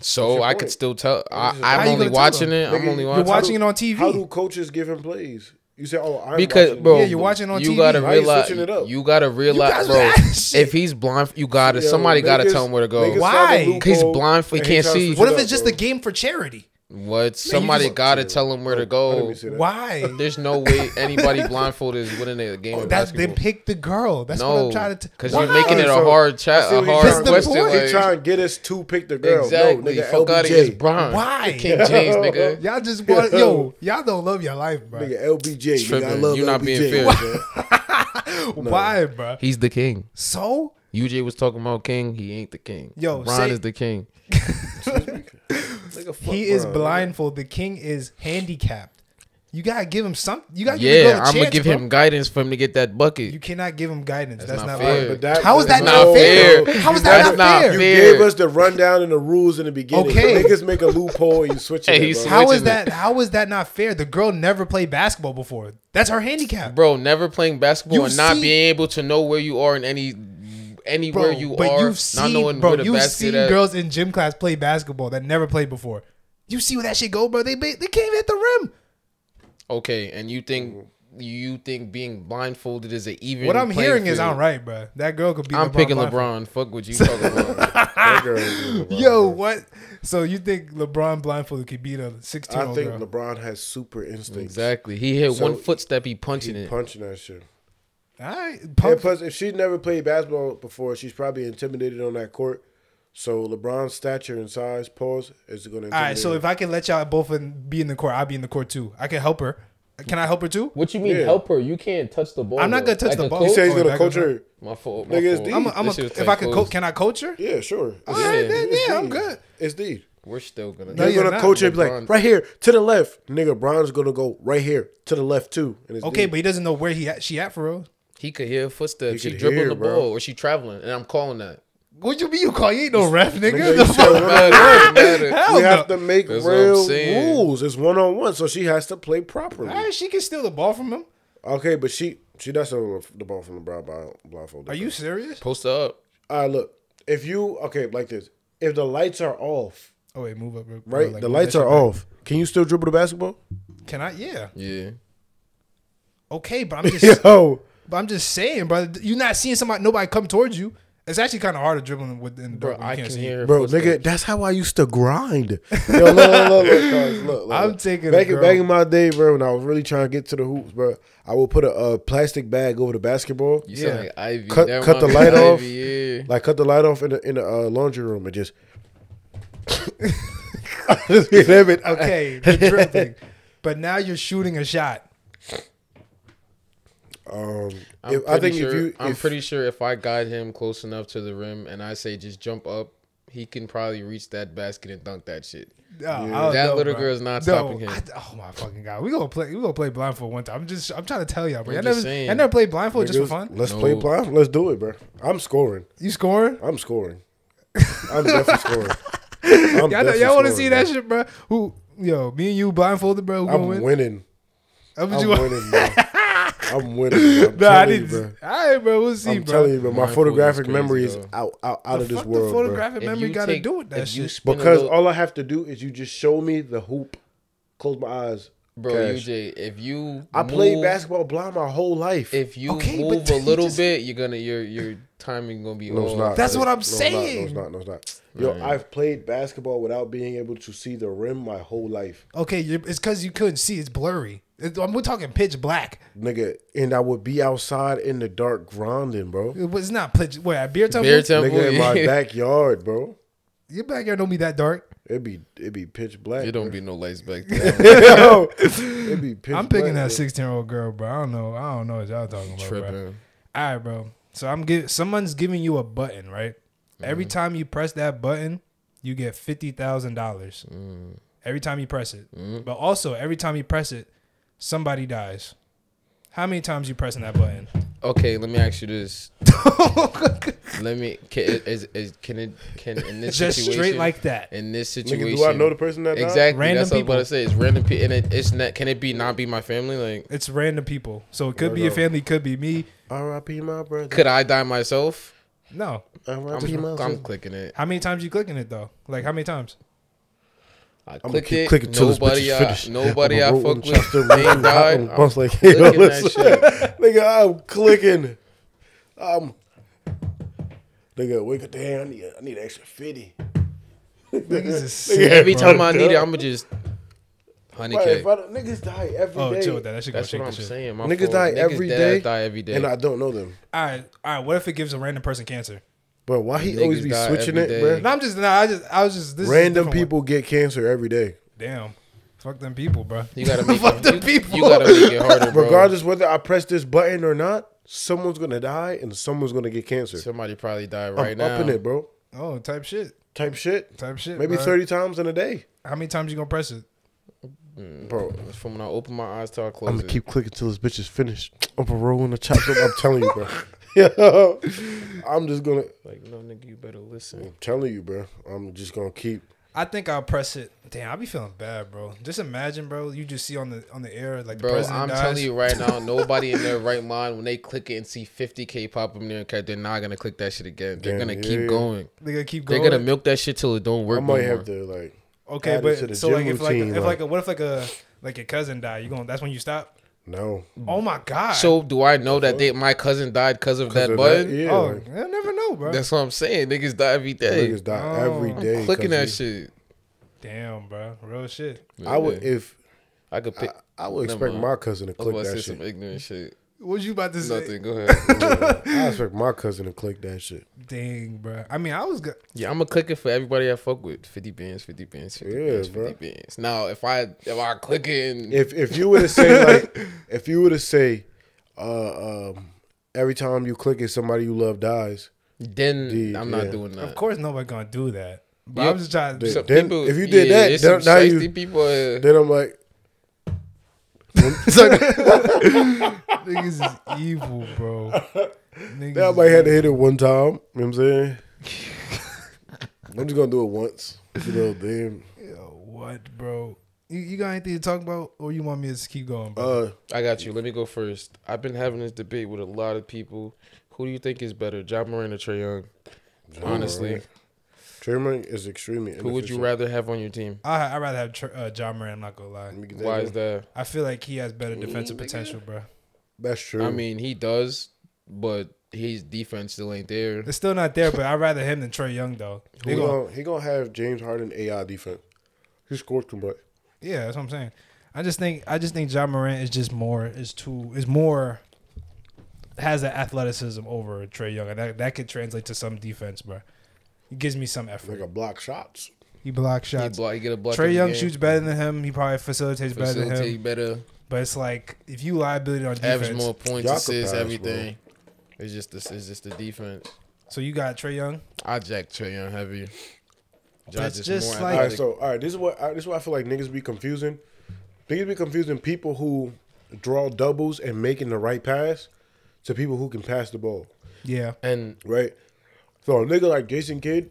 So I could still tell. I'm only watching it. I'm only watching. You're watching it on TV. How do coaches give him plays? You say, "Oh, I'm watching." Bro, yeah, you're watching on TV. You gotta realize. You gotta realize, bro. If he's blind, you gotta. Somebody gotta tell him where to go. Why? He's blind. He can't see. What if it's just a game for charity? What? Somebody gotta tell him where to go. Why? There's no way anybody blindfolded is winning a game. They pick the girl. That's what I'm trying to. Because you're making it a hard chat. A hard question. They trying to get us to pick the girl. Exactly. Fuck out of his Bron. Why? King James, nigga. Y'all just want. Yo, y'all don't love your life, bro. Nigga, LBJ. Nigga, I love LBJ. You're not being fair. Why, bro? He's the king. So? UJ was talking about king. He ain't the king. Yo, Bron is the king. He is blindfolded. The king is handicapped. You gotta give him something. You gotta give him guidance for him to get that bucket. You cannot give him guidance. That's not fair. How is that not fair? How is that not fair? You gave us the rundown and the rules in the beginning. Okay, niggas make a loophole and you switch it. How is that? How is that not fair? The girl never played basketball before. That's her handicap, bro. Never playing basketball and not being able to know where you are in any. Anywhere you are, you've seen, bro. You've seen girls in gym class play basketball that never played before. You see where that shit go, bro? They can't even hit the rim. Okay, and you think being blindfolded is an even? What I'm hearing is I'm right, bro. That girl could be. I'm picking LeBron. Fuck what you talking about. Yo, what? So you think LeBron blindfolded could beat a 16-year-old girl? I think LeBron has super instincts. Exactly. He hit one footstep. He punching it. Punching that shit. All right. And plus, if she's never played basketball before, she's probably intimidated on that court. So LeBron's stature and size, is going to intimidate. All right, so if I can let y'all both be in the court, I'll be in the court too. I can help her. Can I help her too? What you mean help her? You can't touch the ball. I'm not going to touch the ball. He said he's going to coach her. My fault. If I can coach, can I coach her? Yeah, sure. All right, then, yeah, I'm good. It's deep. We're still gonna. No, you're gonna coach it like right here to the left, nigga. Bron's gonna go right here to the left too. And it's okay, deep. But he doesn't know where she at for real. He could hear footsteps. She dribbling the ball, or she traveling, and I'm calling that. What you mean you call? You ain't no ref, nigga. We have to make real rules. It's 1-on-1, so she has to play properly. All right, she can steal the ball from him. Okay, but she does stole the ball from LeBron by blindfolded. Are you serious? Post up. Look. If you like this, if the lights are off. Oh wait, move up. Right, the lights are off. Can you still dribble the basketball? Can I? Yeah. Yeah. Okay, but I'm just. But I'm just saying, bro. You're not seeing nobody come towards you. It's actually kind of hard to dribbling within. Bro, I can hear. Bro, nigga, that's how I used to grind. Yo, look. I'm taking back in my day, bro, when I was really trying to get to the hoops, bro. I would put a plastic bag over the basketball. You sound like Ivy. Cut the light off. Yeah. Like cut the light off in the laundry room and just. Okay, the dribbling, but now you're shooting a shot. I'm pretty sure if I guide him close enough to the rim and I say just jump up, he can probably reach that basket and dunk that shit. That little girl is not stopping him. Oh my fucking god, we gonna play blindfold one time. I'm trying to tell y'all, bro. I never played blindfold just for fun. Let's play blindfold. Let's do it, bro. I'm scoring. You scoring? I'm scoring. I'm definitely scoring. Y'all want to see that shit, bro? Me and you blindfolded, bro. I'm winning. I'm winning, bro. I'm winning. All right, bro. We'll see, I'm telling you, bro. My photographic memory is out of this world. The photographic memory got to do with that shit. Because all I have to do is you just show me the hoop, close my eyes. Bro, UJ, I played basketball blind my whole life. If you move a little bit, your timing gonna be off. That's what I'm saying. No, it's not. Yo, I've played basketball without being able to see the rim my whole life. Okay, it's because you couldn't see. It's blurry. We're talking pitch black, nigga. And I would be outside in the dark grinding, bro. It's not pitch. Wait, at Beer Temple, nigga, in my backyard, bro. Your backyard don't be that dark. It be pitch black. It don't be no lights back there. Yo, it be pitch black. I'm picking that 16-year-old girl, bro. I don't know what y'all talking about. Tripping. Bro. All right, bro. So someone's giving you a button, right? Every time you press that button, you get $50,000. Every time you press it. But also, every time you press it, somebody dies. How many times you pressing that button? Okay, let me ask you this. Can, in this situation, nigga, do I know the person that died? Exactly. That's what I was about to say. It's random people, and can it not be my family? Like it's random people, so it could be your family, could be me. R.I.P. my brother. Could I die myself? No, I'm clicking it. How many times you clicking it though? Like how many times? I click it. Nobody I fuck with. I'm clicking. Nigga, wake up there. I need an extra 50. Nigga, every time I need it, I'ma just 100K. Niggas die every day. Oh, chill with that. That's what I'm saying. Niggas die every day. And I don't know them. All right. What if it gives a random person cancer? But why he always be switching it, bro? No, I was just. This random people get cancer every day. Damn, fuck them people, bro. You gotta make You gotta make it harder, bro. Regardless whether I press this button or not, someone's gonna die and someone's gonna get cancer. Somebody probably died right now. I'm upping it, bro. Oh, type shit. Maybe 30 times in a day. How many times you gonna press it, bro? From when I open my eyes till I close. I'm gonna keep clicking till this bitch is finished. I'm rolling the chops up. I'm telling you, bro. Yo, I'm just gonna no nigga, you better listen. I'm telling you, bro. I'm just gonna keep. I think I'll press it. Damn, I be feeling bad, bro. Just imagine, bro. You just see on the air, like bro. The president I'm dies. Telling you right now, nobody in their right mind when they click it and see 50K pop up in their account, they're not gonna click that shit again. They're gonna keep going. They're gonna keep going. They're gonna milk that shit till it don't work. I might have to like. Okay, but so like if your cousin die, you gonna that's when you stop. No. Oh my god. So do I know that my cousin died because of that button? Yeah. Oh, I never know, bro. That's what I'm saying. Niggas die every day. Niggas die every day. I'm clicking that shit. Damn, bro. Real shit. I would expect my cousin to click that shit. Some ignorant shit. What you about to say? Nothing. Go ahead. I expect my cousin to click that shit. Dang, bro. I mean, I was good. Yeah, I'm gonna click it for everybody I fuck with. 50 bands, 50 bands, 50 bands. Now, if I click it, and if you were to say every time you click it, somebody you love dies, then I'm not doing that. Of course, nobody gonna do that. But I'm just trying. If you did that, then I'm like. Niggas is evil, bro. Now I might have to hit it one time. You know what I'm saying? I'm just gonna do it once. You know, damn. Yo, what, bro? You got anything to talk about, or you want me to just keep going, bro? I got you. Let me go first. I've been having this debate with a lot of people. Who do you think is better, Ja Morant or Trae Young? Honestly. Trae Young is extremely inefficient. Who would you rather have on your team? I'd rather have Ja Morant, I'm not going to lie. Why is that? I feel like he has better defensive potential, bro. That's true. I mean, he does, but his defense still ain't there. It's still not there, but I'd rather him than Trae Young, though. He's going to have James Harden AI defense. He scored too much. Yeah, that's what I'm saying. I just think Ja Morant is just more, has an athleticism over Trae Young. And that could translate to some defense, bro. He gives me some effort. Like a block shots. He blocks shots. He get a block. Trae Young shoots better than him. He probably facilitates better than him. But it's like, if you liability on defense. Average more points, assists, everything. Bro. It's just the defense. So you got Trae Young? I jack Trae Young heavy. That's just like, all right, this is what I feel like niggas be confusing. Niggas be confusing people who draw doubles and making the right pass to people who can pass the ball. Yeah. And right? So a nigga like Jason Kidd,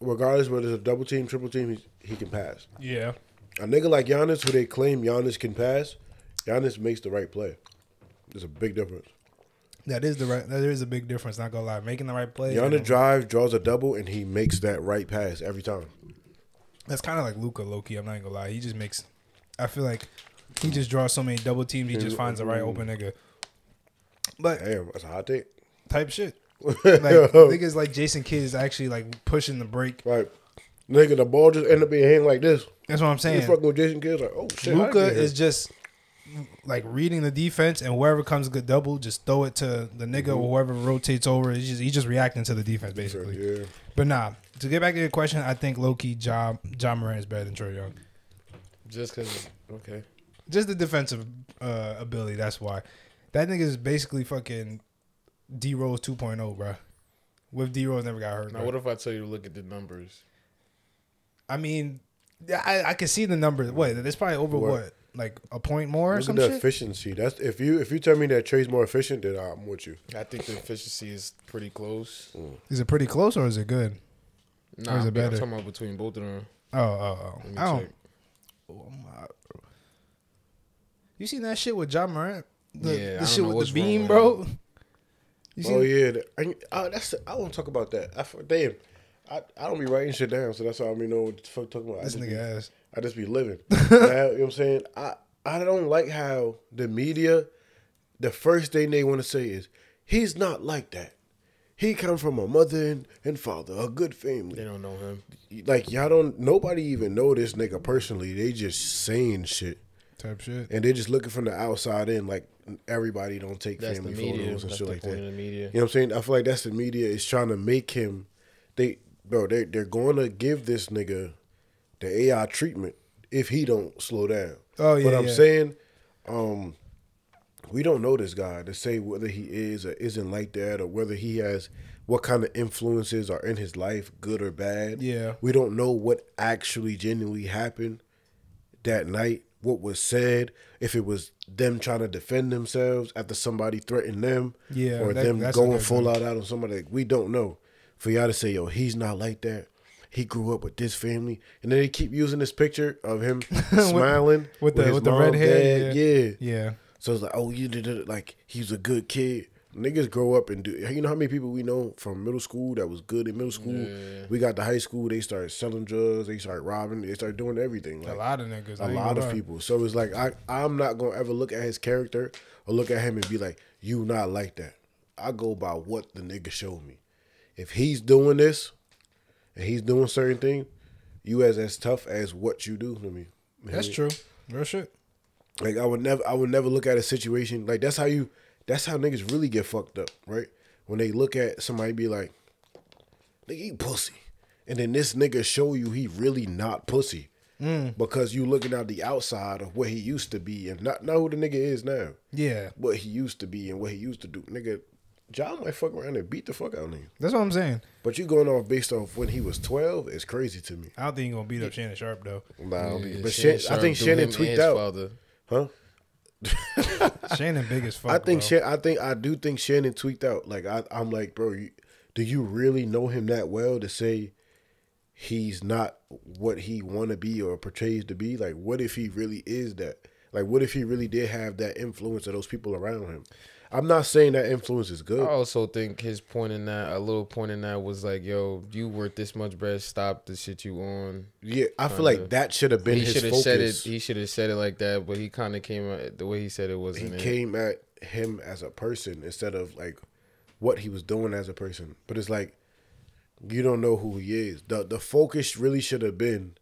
regardless whether it's a double team, triple team, he can pass. Yeah. A nigga like Giannis, who they claim Giannis can pass, Giannis makes the right play. There's a big difference. That is a big difference, not gonna lie. Making the right play. Giannis drive, draws a double, and he makes that right pass every time. That's kind of like Luka, low-key. I'm not gonna lie. He just makes, I feel like he just draws so many double teams, he just finds the right open nigga. But damn, that's a hot take. Type shit. Like niggas like Jason Kidd is actually like pushing the break. Right. Nigga, the ball just end up being hanging like this. That's what I'm saying. You fucking with Jason Kidd, like, oh shit. Luka is just like reading the defense, and wherever comes a good double, just throw it to the nigga or whoever rotates over. He's just reacting to the defense, basically. Yeah. But nah, to get back to your question, I think low-key Ja Morant is better than Trae Young. Just because, okay. Just the defensive ability, that's why. That nigga is basically fucking D-Rose 2.0, bro. With D-Rose never got hurt. Now, what if I tell you to look at the numbers? I mean, I can see the numbers. What? It's probably over what? Like a point more or something. Look at the efficiency. That's if you tell me that Trae's more efficient, then I'm with you. I think the efficiency is pretty close. Mm. Is it pretty close or is it good? Nah, is it better? I'm talking about between both of them. Oh. Oh my, bro. You seen that shit with Ja Morant? The shit with the beam, bro. I won't talk about that. I don't be writing shit down, so that's why I don't know what the fuck talking about. This nigga ass. I just be living. You know what I'm saying? I don't like how the media, the first thing they want to say is, he's not like that. He come from a mother and father, a good family. They don't know him. Like, y'all don't, nobody even know this nigga personally. They just saying shit. Type shit. And they're just looking from the outside in, like, everybody don't take that's family photos and shit like that. The media. You know what I'm saying? I feel like that's the media is trying to make him, they're going to give this nigga the AI treatment if he don't slow down. Oh yeah. But I'm saying, we don't know this guy to say whether he is or isn't like that, or whether he has what kind of influences are in his life, good or bad. Yeah. We don't know what actually genuinely happened that night, what was said, if it was them trying to defend themselves after somebody threatened them, or them going full out on somebody. Like, we don't know. For y'all to say, yo, he's not like that. He grew up with this family, and then they keep using this picture of him smiling with the red hair. Yeah. So it's like, oh, you did it. Like, he's a good kid. Niggas grow up and do. You know how many people we know from middle school that was good in middle school? Yeah. We got to high school, they started selling drugs, they started robbing, they started doing everything. Like, a lot of niggas, a lot of people. So it's like, I'm not gonna ever look at his character or look at him and be like, you not like that. I go by what the nigga showed me. If he's doing this, and he's doing certain things, you as tough as what you do to me. That's true. Real shit. Like, I would never look at a situation like that's how niggas really get fucked up, right? When they look at somebody be like, nigga, you pussy. And then this nigga show you he really not pussy. Mm. Because you looking at the outside of what he used to be and not who the nigga is now. Yeah. What he used to be and what he used to do. Nigga, John might fuck around and beat the fuck out of him. That's what I'm saying. But you going off based off when he was 12 is crazy to me. I don't think he's gonna beat up Shannon Sharp though. Nah, yeah, but I think Shannon tweaked out. Father. Huh? Shannon big as fuck. I do think Shannon tweaked out. Like I'm like, bro, do you really know him that well to say he's not what he want to be or portrays to be? Like, what if he really is that? Like, what if he really did have that influence of those people around him? I'm not saying that influence is good. I also think his point in that, a little point in that, was like, yo, you worth this much, bread. Stop the shit you on. Yeah, I feel like that should have been his focus. He should have said it like that, but he kind of came at the way he said it wasn't. He came at him as a person instead of, like, what he was doing as a person. But it's like, you don't know who he is. The focus really should have been,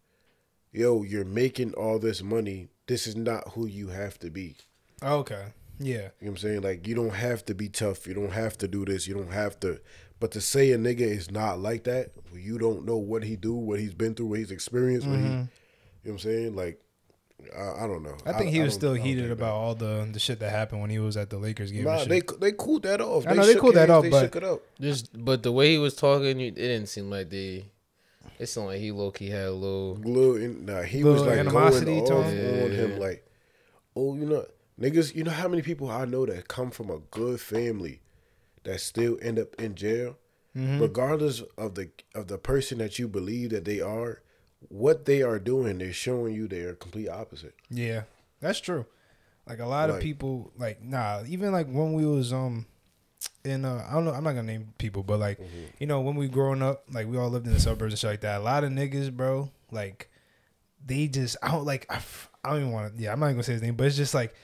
yo, you're making all this money. This is not who you have to be. Okay. Yeah. You know what I'm saying? Like, you don't have to be tough. You don't have to do this. You don't have to. But to say a nigga is not like that, you don't know what he do, what he's been through, what he's experienced. What he, you know what I'm saying? Like, I don't know. I think he was still heated about all the shit that happened when he was at the Lakers game. Nah, they cooled that off. I know they cooled that off, but they shook it up. But the way he was talking, it didn't seem like they... It sounded like he low-key had a little was like animosity going off on him, like, oh, you know, niggas, you know how many people I know that come from a good family that still end up in jail? Mm-hmm. Regardless of the person that you believe that they are, what they are doing, they're showing you they are complete opposite. Yeah, that's true. Like, a lot of people, like, nah, even like when we was and I don't know, I'm not gonna name people, but like, you know, when we growing up, like, we all lived in the suburbs and shit like that. A lot of niggas, bro, like, they just, I don't even want to, yeah, I'm not even gonna say his name, but it's just like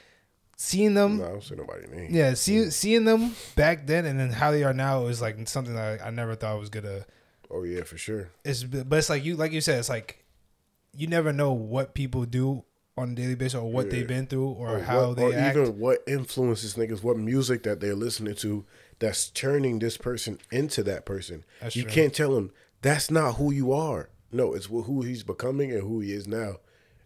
seeing them. No, I don't say nobody's name. Yeah, seeing them back then and then how they are now is like something that I never thought was gonna. Oh yeah, for sure. But it's like you said, it's like you never know what people do on a daily basis, or what they've been through, or how they act. Even what influences niggas, what music that they're listening to that's turning this person into that person. That's true. You can't tell him, that's not who you are. No, it's who he's becoming and who he is now.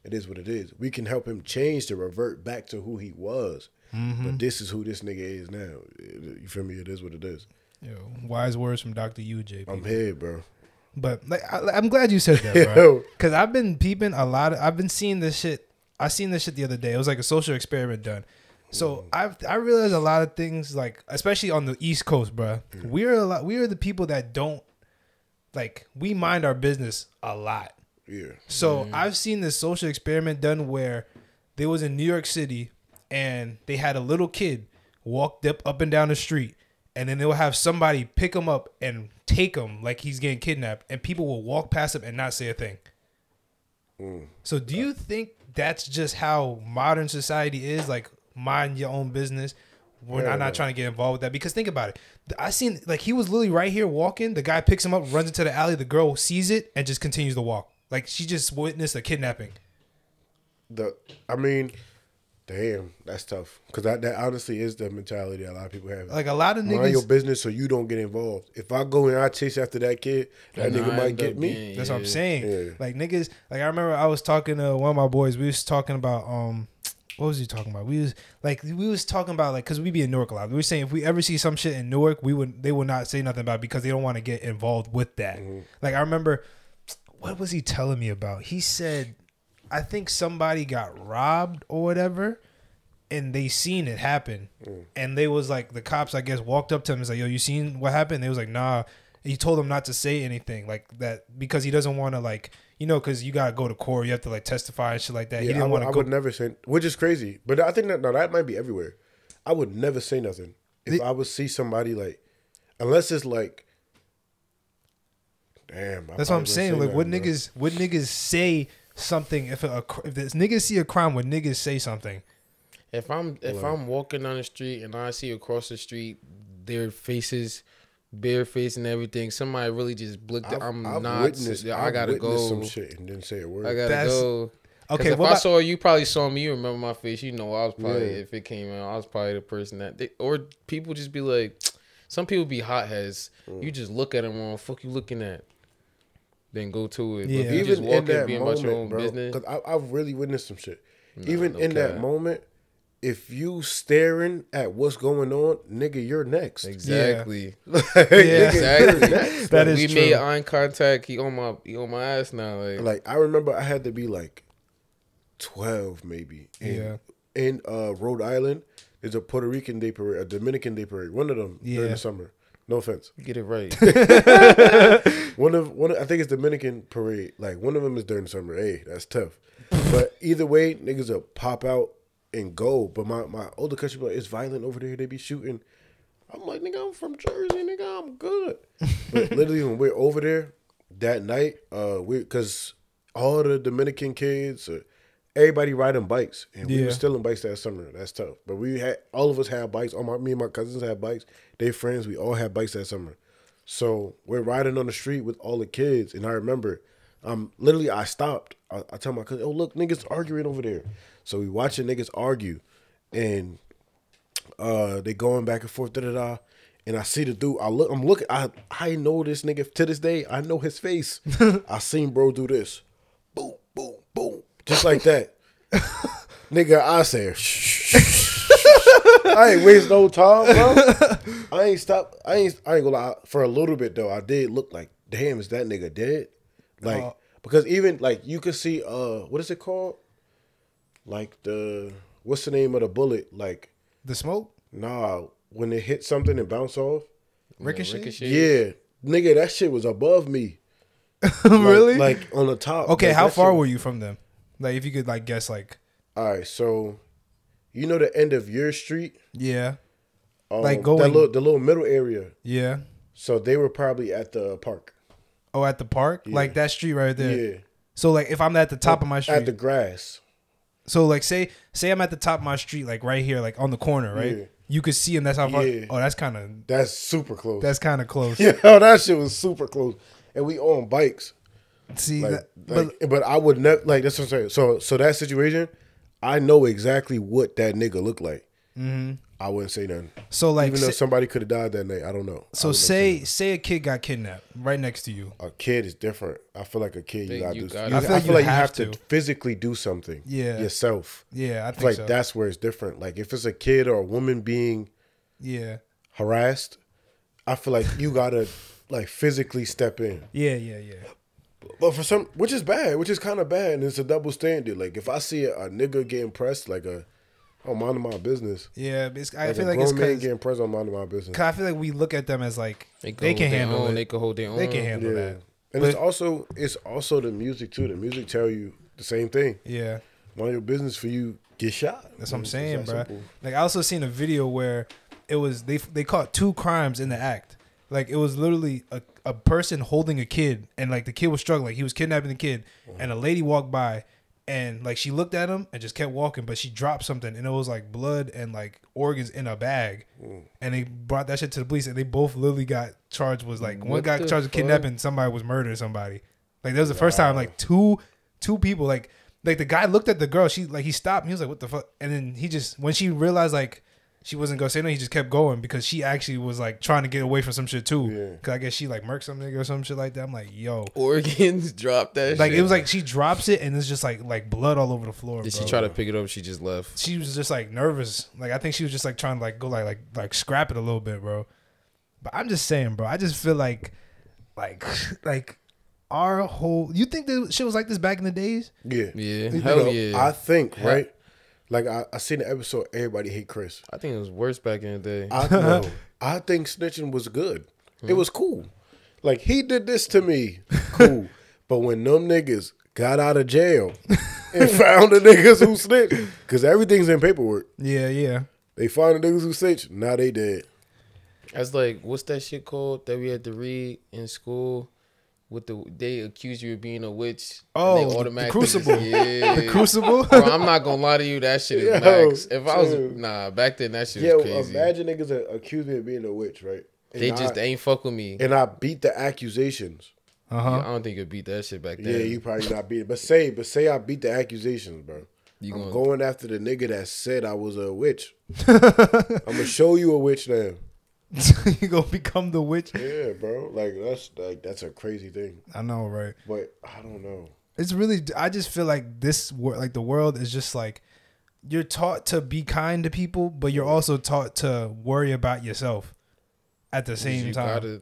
It is what it is. We can help him change to revert back to who he was. Mm-hmm. But this is who this nigga is now. You feel me? It is what it is. Yo, wise words from Dr. UJ. I'm here, bro. But like, I'm glad you said that, bro. Because I've been peeping a lot. I've been seeing this shit. I seen this shit the other day. It was like a social experiment done. So I realized a lot of things, like, especially on the East Coast, bro. Mm-hmm. We are the people that don't, like, we mind our business a lot. Yeah. So I've seen this social experiment done where they was in New York City and they had a little kid walked up and down the street, and then they will have somebody pick him up and take him like he's getting kidnapped, and people will walk past him and not say a thing. Mm. So do you think that's just how modern society is? Like, mind your own business. We're not trying to get involved with that. Because think about it. I seen, like, he was literally right here walking. The guy picks him up, runs into the alley. The girl sees it and just continues to walk. Like, she just witnessed a kidnapping. I mean, damn, that's tough. Because that honestly is the mentality that a lot of people have. Like, a lot of niggas. Mind your business so you don't get involved. If I go and I chase after that kid, that nigga might get me. That's what I'm saying. Yeah. Like, niggas, like, I remember I was talking to one of my boys. We was talking about, what was he talking about? We was talking about, because we be in Newark a lot. We were saying if we ever see some shit in Newark, they will not say nothing about it because they don't want to get involved with that. Mm-hmm. Like, I remember, what was he telling me about? He said, I think somebody got robbed or whatever, and they seen it happen. Mm. And they was like, the cops, I guess, walked up to him and was like, yo, you seen what happened? And they was like, nah. And he told them not to say anything like that because he doesn't want to, like, you know, because you got to go to court. You have to, like, testify and shit like that. Yeah, he didn't want to go. I would never say, which is crazy. But I think that might be everywhere. I would never say nothing. If I would see somebody, like, unless it's like, damn. That's what I'm saying. Like, would niggas say something? If niggas see a crime, would niggas say something? If I'm walking down the street and I see across the street their faces, bare face and everything, somebody really just blinked. I gotta go. Some shit and didn't say a word. I gotta go. Okay, if I saw you, probably saw me. You remember my face? You know, I was probably if it came out, I was probably the person that. Or people just be like, some people be hotheads. Mm. You just look at them wrong. Fuck you looking at. Then go to it. Yeah. But even just walk in that moment, about your own business. Because I've really witnessed some shit. Nah, even in that moment. If you staring at what's going on, nigga, you're next. Exactly. Yeah. Exactly. Next. That is true. We made eye contact. He on my ass now. Like I remember I had to be like 12 maybe. In Rhode Island, there's a Puerto Rican Day Parade, a Dominican Day Parade, one of them during the summer. No offense. Get it right. one of, I think it's Dominican parade. Like, one of them is during the summer. Hey, that's tough. But either way, niggas will pop out and go. But my older country be like, it's violent over there. They be shooting. I'm like, nigga, I'm from Jersey. Nigga, I'm good. But literally, when we're over there that night, because all the Dominican kids, everybody riding bikes. And we were stealing bikes that summer. That's tough. But we had, all of us had bikes. Me and my cousins had bikes. They friends, we all had bikes that summer. So we're riding on the street with all the kids. And I remember, literally I stopped. I tell my cousin, oh, look, niggas arguing over there. So we watching niggas argue. And they going back and forth, da-da-da. And I see the dude. I'm looking. I know this nigga to this day. I know his face. I seen bro do this. Boom, boom, boom. Just like that. Nigga, I said, shh. I ain't waste no time, bro. I ain't gonna lie. For a little bit though, I did look like, damn, is that nigga dead? Like, because even like you could see, what is it called? Like what's the name of the bullet? Like the smoke? Nah, when it hit something and bounce off. Ricochet? Yeah, nigga, that shit was above me. Really? Like on the top. Okay, like, how far were you from them? Like, if you could like guess, like. All right, so. You know the end of your street? Yeah. Like going... The little middle area. Yeah. So they were probably at the park. Oh, at the park? Yeah. Like that street right there? Yeah. So like if I'm at the top of my street... At the grass. So like say I'm at the top of my street, like right here, like on the corner, right? Yeah. You could see him. That's how far... Yeah. Oh, that's kind of... That's super close. That's kind of close. Yeah, that shit was super close. And we on bikes. See, like, but I would never... Like, that's what I'm saying. So that situation... I know exactly what that nigga looked like. Mm-hmm. I wouldn't say nothing. So like, even though somebody could have died that night, I don't know. So say a kid got kidnapped right next to you. A kid is different. I feel like a kid, you gotta do. I feel like you have to physically do something. Yeah. Yourself. Yeah, I think like so. That's where it's different. Like if it's a kid or a woman being, harassed, I feel like you gotta like physically step in. Yeah, yeah, yeah. But for some, which is bad, which is kind of bad, and it's a double standard. Like if I see a nigga getting pressed, like I'm minding my business. Yeah, I feel like it's because getting pressed, I'm minding my business. I feel like we look at them as like they can handle it. They can hold their own. They can handle that. And it's also the music too. The music tell you the same thing. Yeah, mind your business for you get shot. That's what I'm saying, bro. Simple. Like I also seen a video where it was they caught two crimes in the act. Like it was literally a person holding a kid, and like the kid was struggling. Like, he was kidnapping the kid, and a lady walked by, and like she looked at him and just kept walking, but she dropped something, and it was like blood and like organs in a bag, and they brought that shit to the police, and they both literally got charged. Was like one guy charged with kidnapping, somebody was murdering somebody. Like that was the first time like two people like the guy looked at the girl. She like he stopped. And he was like, what the fuck? And then he just when she realized like. She wasn't going to say no. He just kept going because she actually was like trying to get away from some shit too. Yeah. Cause I guess she like murked some nigga or some shit like that. I'm like, yo, organs dropped that. Like shit. It was like she drops it and it's just like blood all over the floor. Did she try to pick it up? She just left. She was just like nervous. Like I think she was just like trying to like go like scrap it a little bit, bro. But I'm just saying, bro. I just feel like our whole. You think the shit was like this back in the days? Yeah, yeah, hell yeah. I think right. Like, I seen the episode, Everybody Hate Chris. I think it was worse back in the day. I think snitching was good. It was cool. Like, he did this to me. Cool. But when them niggas got out of jail and found the niggas who snitched, because everything's in paperwork. Yeah, yeah. They found the niggas who snitched, now they dead. That's like, what's that shit called that we had to read in school? With they accuse you of being a witch. Oh, the Crucible. Yeah. The Crucible. Bro, I'm not gonna lie to you, that shit is max. If I was back then, that shit was crazy. Imagine niggas accuse me of being a witch, right? And they ain't fuck with me, and I beat the accusations. Yeah, I don't think you beat that shit back then. Yeah, you probably not beat it, but say I beat the accusations, bro. I'm going after the nigga that said I was a witch. I'm gonna show you a witch now. You gonna become the witch? Yeah, bro. Like that's a crazy thing. I know, right? But I don't know. It's really. I just feel like this. Like the world is just like you're taught to be kind to people, but you're also taught to worry about yourself at the same time.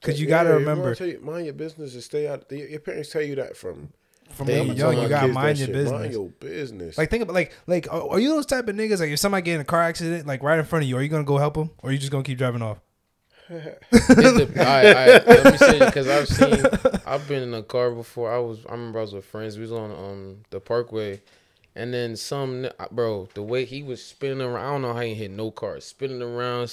Because you gotta remember, mind your business and stay out. Your parents tell you that from young. You gotta mind your business. Mind your business. Like think about like are you those type of niggas like if somebody get in a car accident like right in front of you, are you gonna go help them or are you just gonna keep driving off? Let me say, because I've been in a car before. I remember I was with friends. We was on the Parkway, and then the way he was spinning around, I don't know how he hit no car. Spinning around,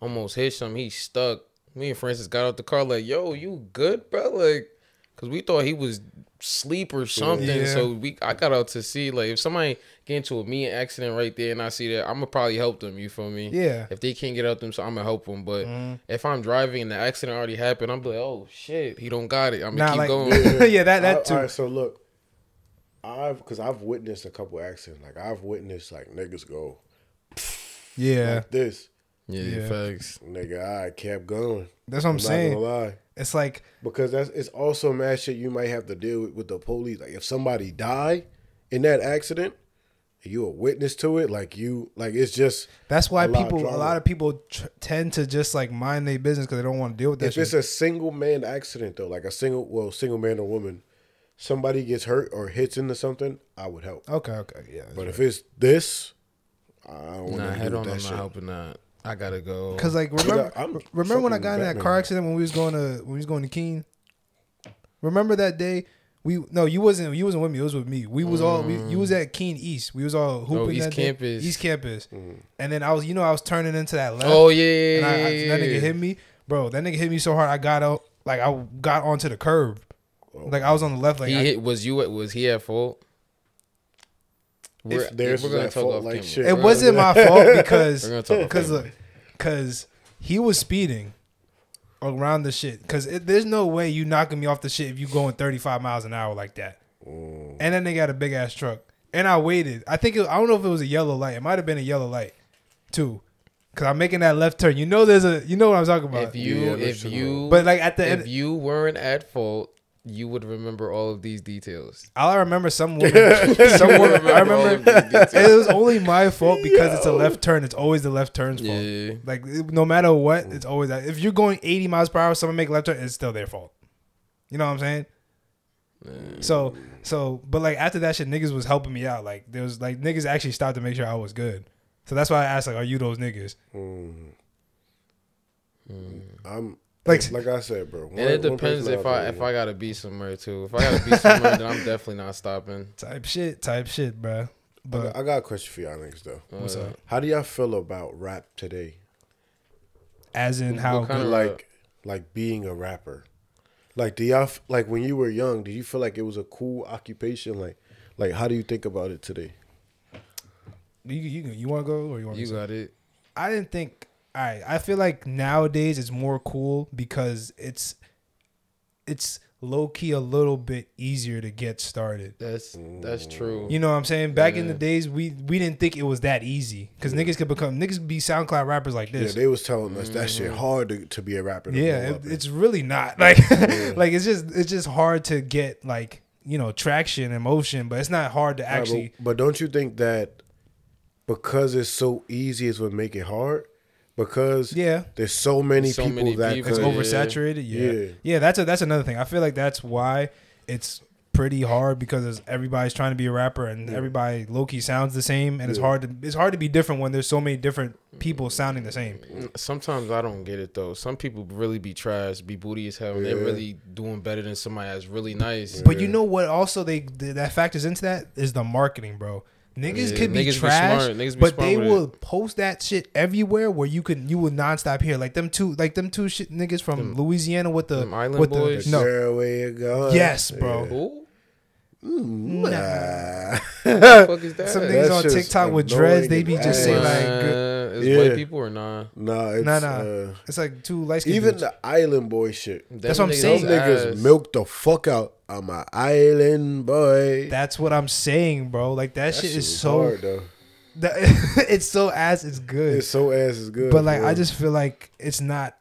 almost hit something. He stuck. Me and Francis got out the car like, yo, you good, bro? Like, because we thought he was asleep or something. Yeah. So I got out to see, like, if somebody get into a mean accident right there and I see that, I'm going to probably help them, you feel me? Yeah. If they can't get out them, so I'm going to help them. But if I'm driving and the accident already happened, I'm like, oh, shit, he don't got it. I'm going to keep going. Yeah, that too. All right, so look, because I've witnessed a couple accidents. Like, I've witnessed, like, niggas go, yeah, like this. Yeah, facts. Nigga, I kept going. That's what I'm saying. Not gonna lie. It's like, because it's also mad shit you might have to deal with the police. Like, if somebody died in that accident, you a witness to it. Like, it's just, that's why a lot of people tend to just like mind their business because they don't want to deal with that. If it's a single man accident though, like single man or woman, somebody gets hurt or hits into something, I would help. Okay, yeah. But if it's this, I don't want to head on. I'm not helping that. I gotta go. Cause like remember when I got in that car accident when we was going to Keene? Remember that day? You wasn't with me. It was with me. We was all you was at Keene East. We was all hooping East Campus. And then I was turning into that left. Oh yeah. And that nigga hit me, bro. That nigga hit me so hard. I got out, like I got onto the curb. Like I was on the left. Like was he at fault? It wasn't my fault because he was speeding around the shit. Because there's no way you knocking me off the shit if you going 35 miles an hour like that. Mm. And then they got a big ass truck. And I waited. I don't know if it was a yellow light. It might have been a yellow light too. Because I'm making that left turn. You know what I'm talking about. If you weren't at fault, you would remember all of these details. I remember some woman. It was only my fault because it's a left turn. It's always the left turn's fault. Yeah. Like, no matter what, it's always that. If you're going 80 miles per hour, someone make a left turn, it's still their fault. You know what I'm saying? Mm. So, but like after that shit, niggas was helping me out. Like there was like niggas actually stopped to make sure I was good. So that's why I asked, like, are you those niggas? Like I said, bro. And it depends if I gotta be somewhere too. If I gotta be somewhere, then I'm definitely not stopping. Type shit, bro. But I got a question for y'all niggas though. What's up? How do y'all feel about rap today? As in how kind of like being a rapper? Like, do y'all like when you were young? Did you feel like it was a cool occupation? Like how do you think about it today? You want to go or you want? You got it. I didn't think. I feel like nowadays it's more cool because it's low-key a little bit easier to get started. That's true. You know what I'm saying? Back in the days, we didn't think it was that easy because niggas be SoundCloud rappers like this. Yeah, they was telling us that shit hard to be a rapper. Yeah, it's really not. Like, like it's just hard to get, like, you know, traction and motion, but it's not hard to actually. But don't you think that because it's so easy it's what make it hard? Because there's so many people. It's oversaturated. Yeah, that's another thing. I feel like that's why it's pretty hard because everybody's trying to be a rapper and everybody low-key sounds the same, and it's hard to be different when there's so many different people sounding the same. Sometimes I don't get it though. Some people really be trash, be booty as hell. They're really doing better than somebody that's really nice. But you know what? Also, that factors into that is the marketing, bro. Niggas could be trash, but they will post that shit everywhere where you will nonstop hear like them two shit niggas from Louisiana with the Island Boys. Yes, bro. Who? Nah. The fuck is that? Some niggas on TikTok with dreads, they be just saying like, "Is white people or nah?" Nah. It's like two light skin. Even the Island Boy shit. That's what I'm saying. Those niggas milk the fuck out. I'm an island boy. That's what I'm saying, bro. Like that shit is so hard, though. It's so ass is good. It's so ass is good. But like, bro, I just feel like it's not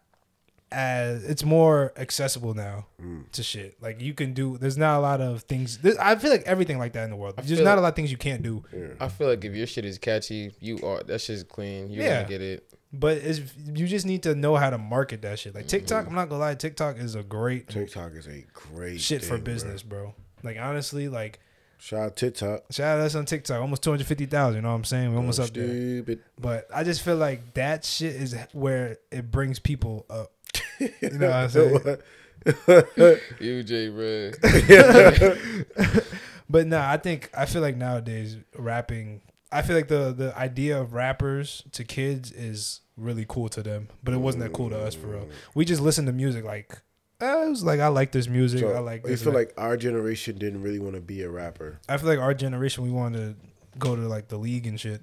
as, it's more accessible now to shit. Like you can do. There's not a lot of things. I feel like everything like that in the world. There's not a lot of things you can't do. Yeah. I feel like if your shit is catchy, that shit's clean. You're gonna get it. But you just need to know how to market that shit. Like TikTok, I'm not gonna lie, TikTok is a great shit thing for business, bro. Like honestly, like Shout out TikTok. Shout out us on TikTok. Almost 250,000. You know what I'm saying? We're almost up there. But I just feel like that shit is where it brings people up. You know what I'm saying? UJ, bro. But nah, I feel like nowadays rapping, I feel like the idea of rappers to kids is really cool to them, but it wasn't that cool to us for real. We just listened to music like, it was like, I like this music. So I like this. I feel like our generation didn't really want to be a rapper. I feel like our generation, we wanted to go to like the league and shit.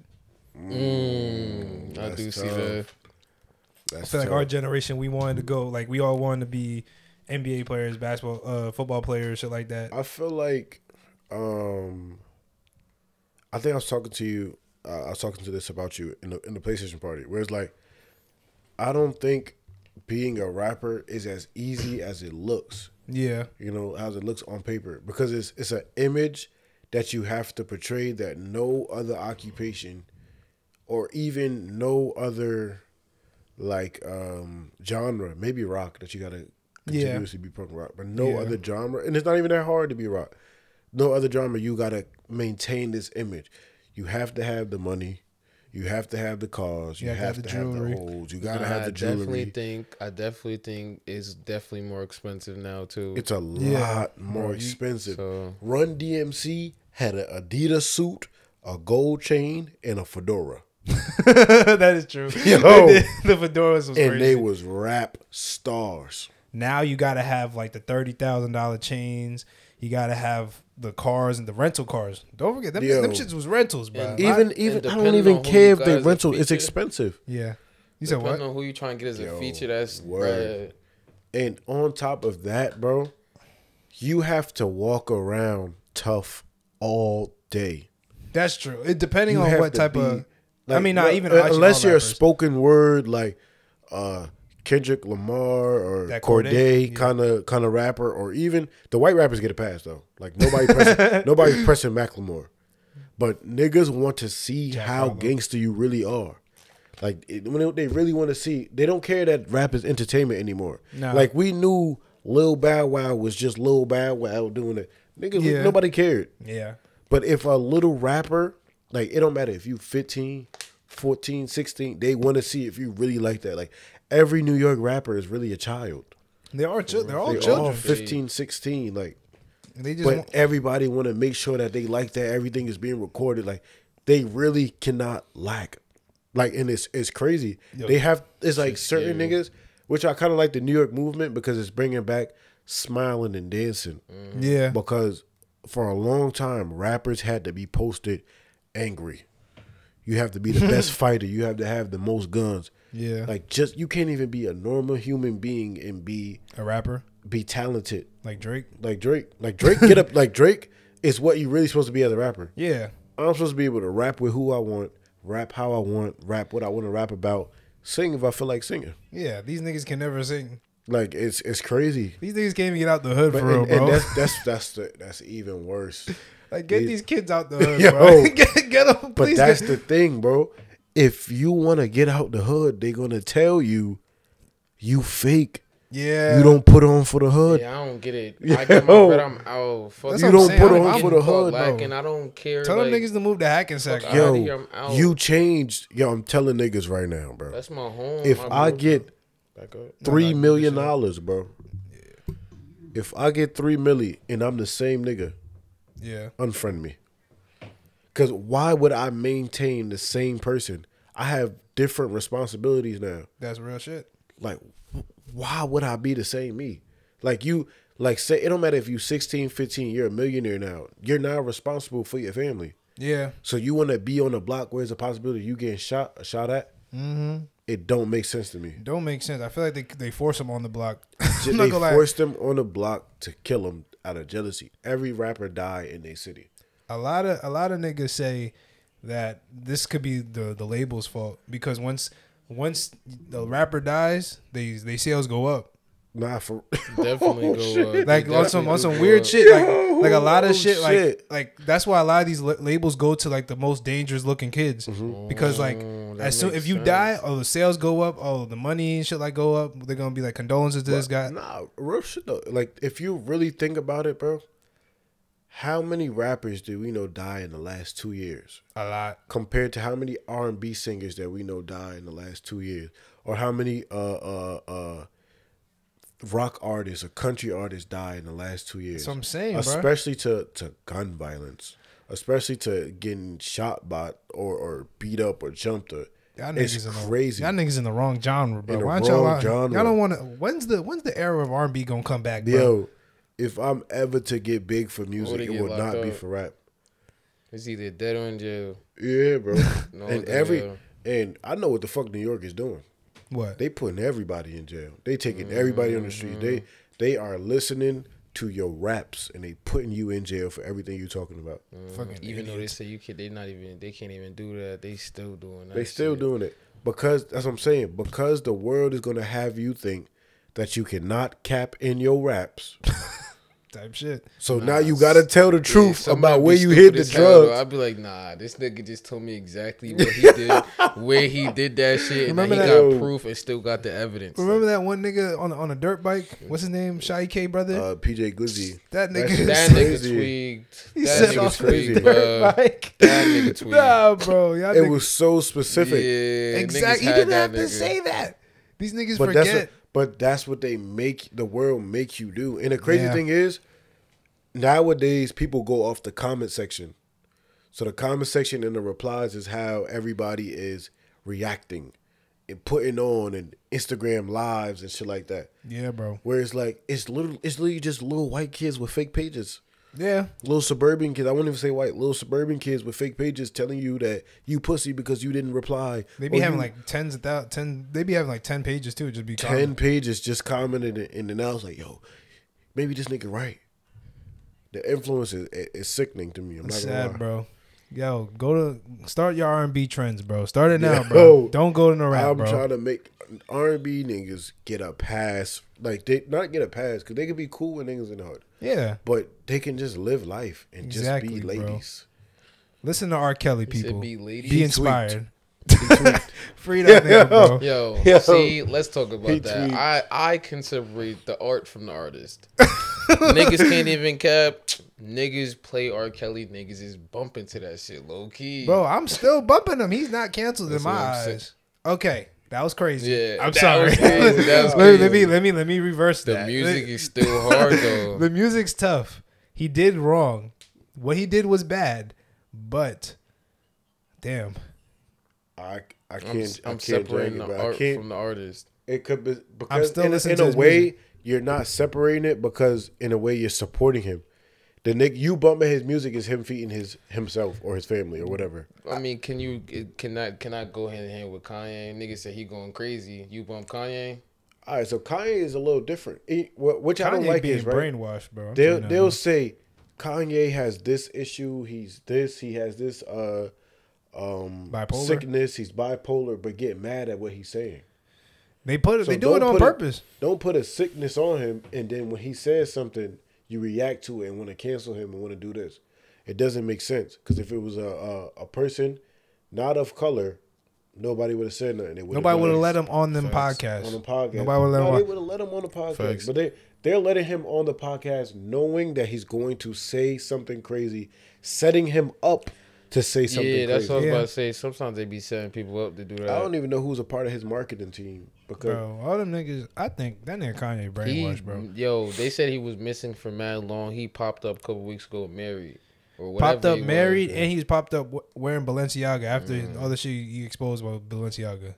I do tough. See that. That's I feel tough. Like our generation, we wanted to go, like we all wanted to be NBA players, basketball, football players, shit like that. I feel like, I think I was talking to you, I was talking to this about you in the PlayStation party, where it's like, I don't think being a rapper is as easy as it looks. Yeah. You know, as it looks on paper. Because it's an image that you have to portray that no other occupation or even no other, like, genre, maybe rock, that you got to continuously be punk rock, but no other genre. And it's not even that hard to be rock. No other genre, you got to maintain this image. You have to have the money. You have to have the cars. You have to have the holds. You got to have the jewelry. I definitely think it's definitely more expensive now, too. It's a lot more expensive. So. Run DMC had an Adidas suit, a gold chain, and a fedora. That is true. Yo, the fedoras was crazy. And they was rap stars. Now you got to have like the $30,000 chains. You got to have the cars and the rental cars. Don't forget, them shits was rentals, bro. And even I don't even care if they rental. It's expensive. Yeah. You said what? Depending on who you trying to get as a feature, that's right. And on top of that, bro, you have to walk around tough all day. That's true. It depending on what type of... Like, I mean, not even... Unless you're a spoken word, like... Kendrick Lamar or that Corday kind of rapper, or even the white rappers get a pass though. Like nobody's pressing Macklemore, but niggas want to see how gangster you really are. Like when they really want to see, they don't care that rap is entertainment anymore. No. Like we knew Lil Bow Wow was just Lil Bow Wow doing it. Niggas, nobody cared. Yeah. But if a little rapper, like it don't matter if you 15, 14, 16, they want to see if you really like that. Like. Every New York rapper is really a child. They are children. They're all children. All 15, 16. Like, they just everybody want to make sure that they like that. Everything is being recorded. Like, they really cannot lack. Like, and it's crazy. Yo, they have, it's like certain niggas, which I kind of like the New York movement because it's bringing back smiling and dancing. Mm. Yeah. Because for a long time, rappers had to be posted angry. You have to be the best fighter. You have to have the most guns. Yeah. Like just you can't even be a normal human being and be a rapper. Be talented. Like Drake. Get up like Drake is what you're really supposed to be as a rapper. Yeah. I'm supposed to be able to rap with who I want, rap how I want, rap what I want to rap about, sing if I feel like singing. Yeah, these niggas can never sing. Like it's crazy. These niggas can't even get out the hood for real, bro. And that's even worse. Like get these kids out the hood, bro. Get them, please. But that's the thing, bro. If you want to get out the hood, they're going to tell you, you fake. Yeah. You don't put on for the hood. Yeah, I don't get it. I get my bread, I'm out. Fuck you don't put on for the hood, though. I don't care. Tell them niggas to move to Hackensack. Yo, you changed. Yo, I'm telling niggas right now, bro. That's my home. If I get $3 million, bro. Yeah. If I get $3 million and I'm the same nigga, yeah, unfriend me. Because why would I maintain the same person? I have different responsibilities now. That's real shit. Like, why would I be the same me? Like, you, like, say, it don't matter if you're 16, 15, you're a millionaire now. You're not responsible for your family. Yeah. So you want to be on the block where there's a possibility you getting shot at? Mm-hmm. It don't make sense to me. Don't make sense. I feel like they force them on the block. They forced them on the block to kill them out of jealousy. Every rapper died in their city. A lot of niggas say that this could be the label's fault because once the rapper dies, they sales go up. Nah, for definitely go up. Like on some weird shit, like a lot of shit, like that's why a lot of these labels go to like the most dangerous looking kids because like as soon if you die, the sales go up, the money and shit like go up. They're gonna be like condolences to this guy. Nah, real shit though. Like if you really think about it, bro. How many rappers do we know die in the last 2 years? A lot. Compared to how many R&B singers that we know die in the last 2 years? Or how many rock artists or country artists die in the last 2 years? That's what I'm saying, especially to gun violence. Especially to getting shot by or beat up or jumped or... Y'all niggas, in the wrong genre, bro. Why y'all don't want to... When's the era of R&B going to come back, bro? Yo, if I'm ever to get big for music, it will not be for rap. It's either dead or in jail. Yeah, bro. And I know what the fuck New York is doing. What? They putting everybody in jail. They taking everybody on the street. They are listening to your raps and they putting you in jail for everything you're talking about. Even though they say you can't, they can't even do that. They still doing that. They still doing it because that's what I'm saying. Because the world is gonna have you think that you cannot cap in your raps. Type shit. So now you gotta tell the truth about where you hid the drugs. I'd be like, nah, this nigga just told me exactly what he did, where he did that shit, and then he got proof and still got the evidence. Remember that one nigga on a dirt bike? What's his name? Shai K brother? PJ Glizzy. That nigga tweaked. That nigga tweaked, bro. That nigga tweaked. Nah, bro. It was so specific. Yeah, exactly. You didn't have to say that. These niggas forget. But that's what they make the world make you do. And the crazy thing is, nowadays people go off the comment section. So the comment section and the replies is how everybody is reacting and putting on and Instagram lives and shit like that. Yeah, bro. Where it's like it's literally just little white kids with fake pages. Yeah. Little suburban kids. I wouldn't even say white. Little suburban kids with fake pages telling you that you pussy because you didn't reply. They be having like they be having like 10 pages too. Just be 10 pages just commented. And then I was like, yo, maybe this nigga right. The influence is sickening to me. I'm not sad, bro. Yo, start your R&B trends, bro. Start it now, bro. Don't go to no rap, bro. I'm trying to make R&B niggas get a pass. Like, they not get a pass because they can be cool with niggas in the hood. Yeah. But they can just live life and just be ladies. Bro. Listen to R. Kelly, people. Be inspired. Free that nigga, bro. Yo, see, let's talk about that. I can separate the art from the artist. Niggas can't even cap. Niggas play R. Kelly. Niggas is bumping to that shit low key. Bro, I'm still bumping him. He's not canceled in my eyes. Okay. That was crazy. Yeah, I'm sorry. Let me reverse that. The music is still hard though. The music's tough. He did wrong. What he did was bad, but damn. I can't. I'm separating the art from the artist. It could be because I'm still listening to his music. You're not separating it because in a way you're supporting him. The nigga you bumping his music is him feeding himself or his family or whatever. I mean, cannot go hand in hand with Kanye? Nigga said he going crazy. You bump Kanye. All right, so Kanye is a little different. Which Kanye I don't like is brainwashed, bro. They'll say Kanye has this issue. He's this. He has this bipolar sickness. He's bipolar, but get mad at what he's saying. They do it on purpose. Don't put a sickness on him, and then when he says something, you react to it and want to cancel him and want to do this. It doesn't make sense because if it was a person not of color, nobody would have said nothing. Nobody would have let him on them podcasts. On the podcast, they would have let him on the podcast. Facts. But they're letting him on the podcast knowing that he's going to say something crazy, setting him up to say something. Yeah, that's crazy. What I was about to say. Sometimes they be setting people up to do that. I don't even know who's a part of his marketing team. Bro, all them niggas, I think that nigga Kanye brainwashed, bro. Yo, they said he was missing for mad long. He popped up a couple weeks ago married. Or whatever. Popped up married, and he's popped up wearing Balenciaga after all the shit you exposed about Balenciaga.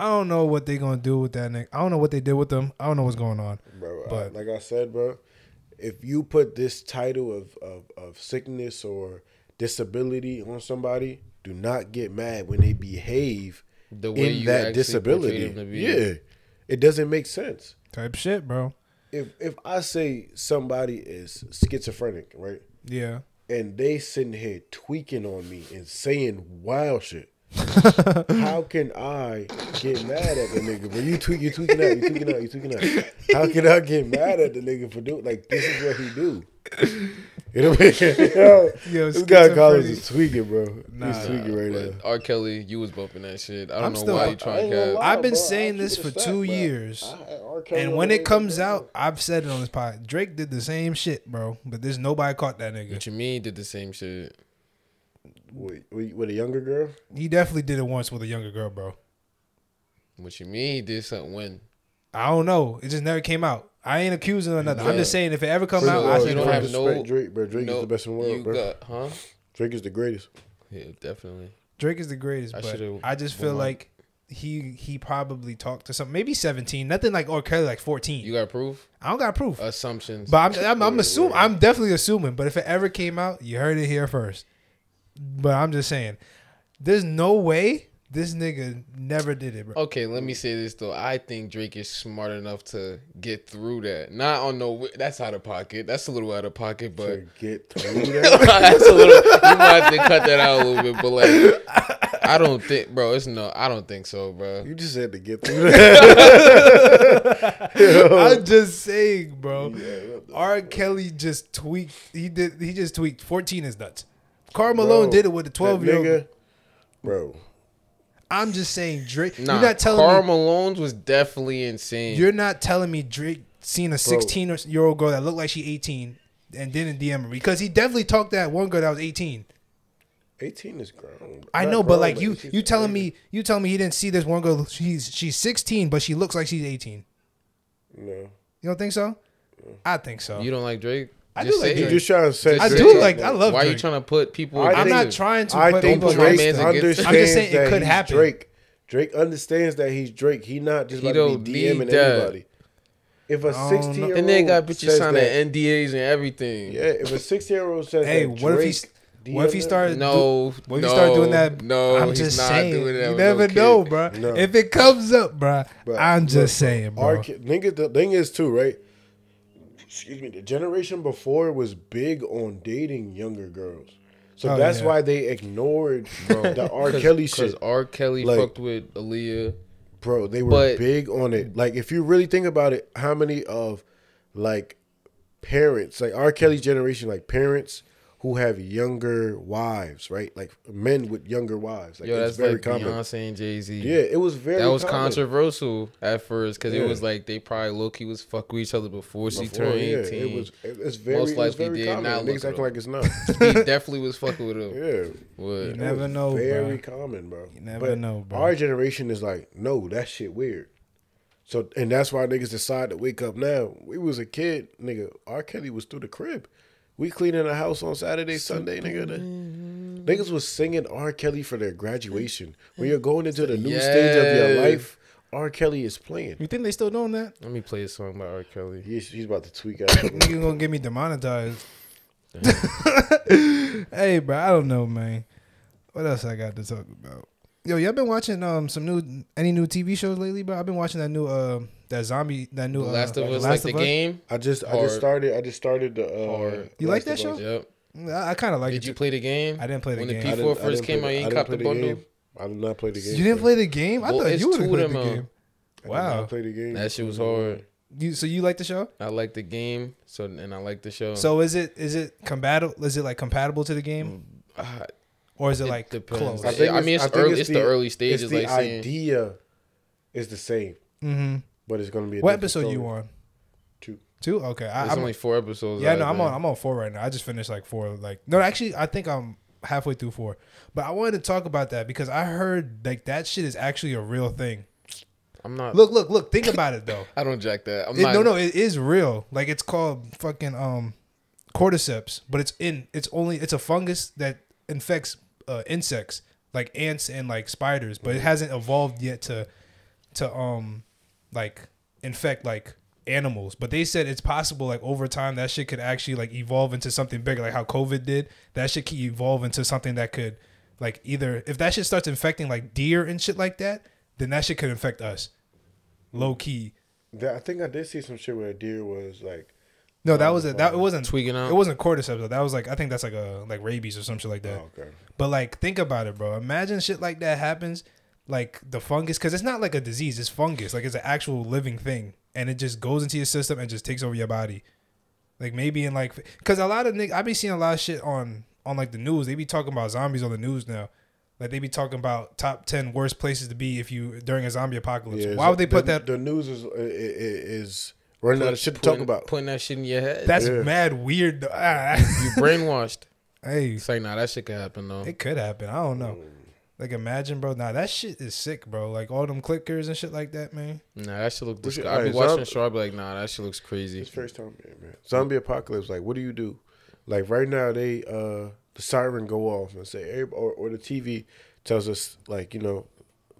I don't know what they gonna do with that nigga. I don't know what they did with them. I don't know what's going on. Bro, but like I said, bro, if you put this title of sickness or disability on somebody, do not get mad when they behave the way in you that disability. Them to be. Yeah. It doesn't make sense. Type shit, bro. If I say somebody is schizophrenic, right? Yeah. And they sitting here tweaking on me and saying wild shit. How can I get mad at the nigga? When you tweaking out. How can I get mad at the nigga for doing like this is what he do? Yo, this guy in college is tweaking, bro. Nah, he's tweaking right now. R. Kelly, you was bumping that shit. I don't know why you trying to. I've been saying this for 2 years, and when it comes out, I've said it on this pod. Drake did the same shit, bro. But there's nobody caught that nigga. What you mean? Did the same shit with a younger girl? He definitely did it once with a younger girl, bro. What you mean? He did something when? I don't know. It just never came out. I ain't accusing or nothing. Yeah. I'm just saying if it ever comes out, I don't have no Drake, bro. Drake is the best in the world, bro. Drake is the greatest. Yeah, definitely. Drake is the greatest, but I just feel like he probably talked to some maybe 17, nothing like R. Kelly like 14. You got proof? I don't got proof. Assumptions. But I'm assuming. I'm definitely assuming. But if it ever came out, you heard it here first. But I'm just saying, there's no way this nigga never did it, bro. Okay, let me say this, though. I think Drake is smart enough to get through that. Not on no... That's out of pocket. That's a little out of pocket, but... To get through that? That's a little... You might have to cut that out a little bit, but, like... I don't think... Bro, it's no... I don't think so, bro. You just had to get through that. I'm just saying, bro. Yeah, R. Kelly just tweaked... He just tweaked. 14 is nuts. Karl Malone did it with a 12-year-old. Bro... I'm just saying Drake. Nah, you're not telling me. Karl Malone's was definitely insane. You're not telling me Drake seen a 16-year-old girl that looked like she 18 and didn't DM her, because he definitely talked to that one girl that was 18. 18 is grown. I know, but like you telling me he didn't see this one girl. She's 16, but she looks like she's 18. No, you don't think so? No. I think so. You don't like Drake? I do like. You just trying to say. I do like. I love. Why Drake. Are you trying to put people? I'm not trying to. I think Drake understands. I'm just saying it could happen. Drake understands that he's Drake. He not just like DMing anybody. If a 16-year-old and they got bitches signing NDAs and everything. Yeah. If a 16-year-old says, "Hey, that what if he started? Doing that? No, I'm just saying. You never know, bro. If it comes up, bro, I'm just saying, bro. Nigga, the thing is too, right? Excuse me, the generation before was big on dating younger girls. So that's why they ignored the R. Kelly shit. Because R. Kelly fucked with Aaliyah. Bro, they were big on it. Like, if you really think about it, how many of, like, parents, like R. Kelly's generation, like, parents who have younger wives, right? Like, men with younger wives. Like, yo, that's very like common. Beyonce and Jay-Z. Yeah, it was very common. That was controversial at first, because it was like they probably low-key was fuck with each other before she turned 18. Yeah, it's very common. Most likely did common. Not look acting like it's not. He definitely was fucking with him. Yeah. You never know, bro. Very common, bro. You never know, bro. Our generation is like, no, that shit weird. So, and that's why niggas decide to wake up now. We was a kid, nigga. R. Kelly was through the crib. We cleaning the house on Saturday, Sunday, nigga. Niggas was singing R. Kelly for their graduation. When you're going into the new stage of your life, R. Kelly is playing. You think they still doing that? Let me play a song by R. Kelly. He's about to tweak out. Nigga gonna get me demonetized. Hey, bro, I don't know, man. What else I got to talk about? Yo, y'all been watching any new TV shows lately, bro? I've been watching that new The Last of Us, like the game. I just started the you like that show? Yep. I kind of like it. Did you play the game? I didn't play the game. When the P4 first came out, you didn't cop the bundle? I did not play the game. You didn't play the game? I thought you would have played the game. Wow. I did not play the game. That shit was hard. So you like the show? I like the game, and I like the show. So is it compatible? Is it like compatible to the game? Or is it like close? I mean, it's the early stages. The idea is the same. Mm-hmm. But it's gonna be. What episode you on? 2. 2. Okay, it's only 4 episodes. Yeah, no, I'm on 4 right now. I just finished like 4. Like no, actually, I think I'm halfway through 4. But I wanted to talk about that because I heard like that shit is actually a real thing. I'm not. Look. Think about it though. I don't jack that. No, no, it is real. Like it's called fucking cordyceps, but it's a fungus that infects insects like ants and like spiders, but it hasn't evolved yet to like infect like animals, but they said it's possible like over time that shit could actually like evolve into something bigger, like how COVID did. That shit could evolve into something that could like either, if that shit starts infecting like deer and shit like that, then that shit could infect us low key. I think I did see some shit where a deer was like, no, that was it wasn't tweaking out. It wasn't cordyceps though. That was like, I think that's like a rabies or some shit like that. Oh, okay. But like think about it, bro. Imagine shit like that happens. Like the fungus, because it's not like a disease, it's fungus. Like it's an actual living thing, and it just goes into your system and just takes over your body. Like maybe in like, cause a lot of niggas, I be seeing a lot of shit on like the news. They be talking about zombies on the news now. Like they be talking about top 10 worst places to be if you during a zombie apocalypse. Yeah, why would they put that? The news is running out of shit to talk about. Putting that shit in your head. That's mad weird. Though. You brainwashed. Hey, say like, nah, that shit could happen though. It could happen. I don't know. Like imagine, bro. Nah, that shit is sick, bro. Like all them clickers and shit like that, man. Nah, that shit look disgusting. I be watching the show. I be like, nah, that shit looks crazy. It's first time, man. Zombie apocalypse. Like, what do you do? Like right now, they the siren go off and say, or the TV tells us, like, you know,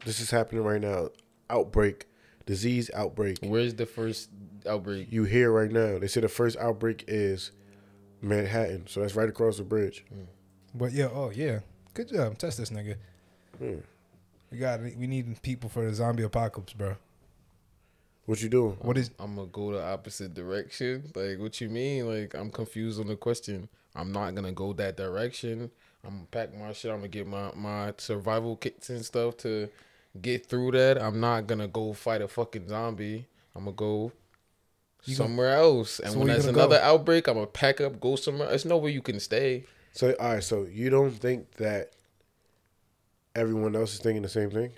this is happening right now. Outbreak, disease outbreak. Where's the first outbreak? You hear right now. They say the first outbreak is Manhattan, so that's right across the bridge. But yeah, oh yeah, good job. Test this nigga. We need people for the zombie apocalypse, bro. What you doing? What is? I'm gonna go the opposite direction. Like, what you mean? Like, I'm confused on the question. I'm not gonna go that direction. I'm gonna pack my shit. I'm gonna get my survival kits and stuff to get through that. I'm not gonna go fight a fucking zombie. I'm gonna go somewhere else. And so when there's another outbreak, I'm gonna pack up, go somewhere. There's nowhere you can stay. So all right, so you don't think that everyone else is thinking the same thing?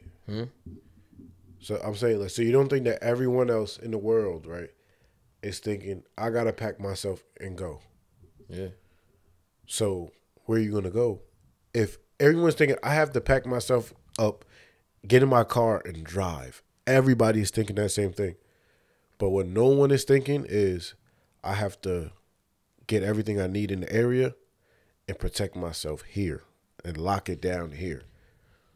So I'm saying, like, so you don't think that everyone else in the world, right, is thinking, I gotta pack myself and go. Yeah. So where are you gonna go? If everyone's thinking, I have to pack myself up, get in my car and drive. Everybody's thinking that same thing. But what no one is thinking is, I have to get everything I need in the area and protect myself here and lock it down here.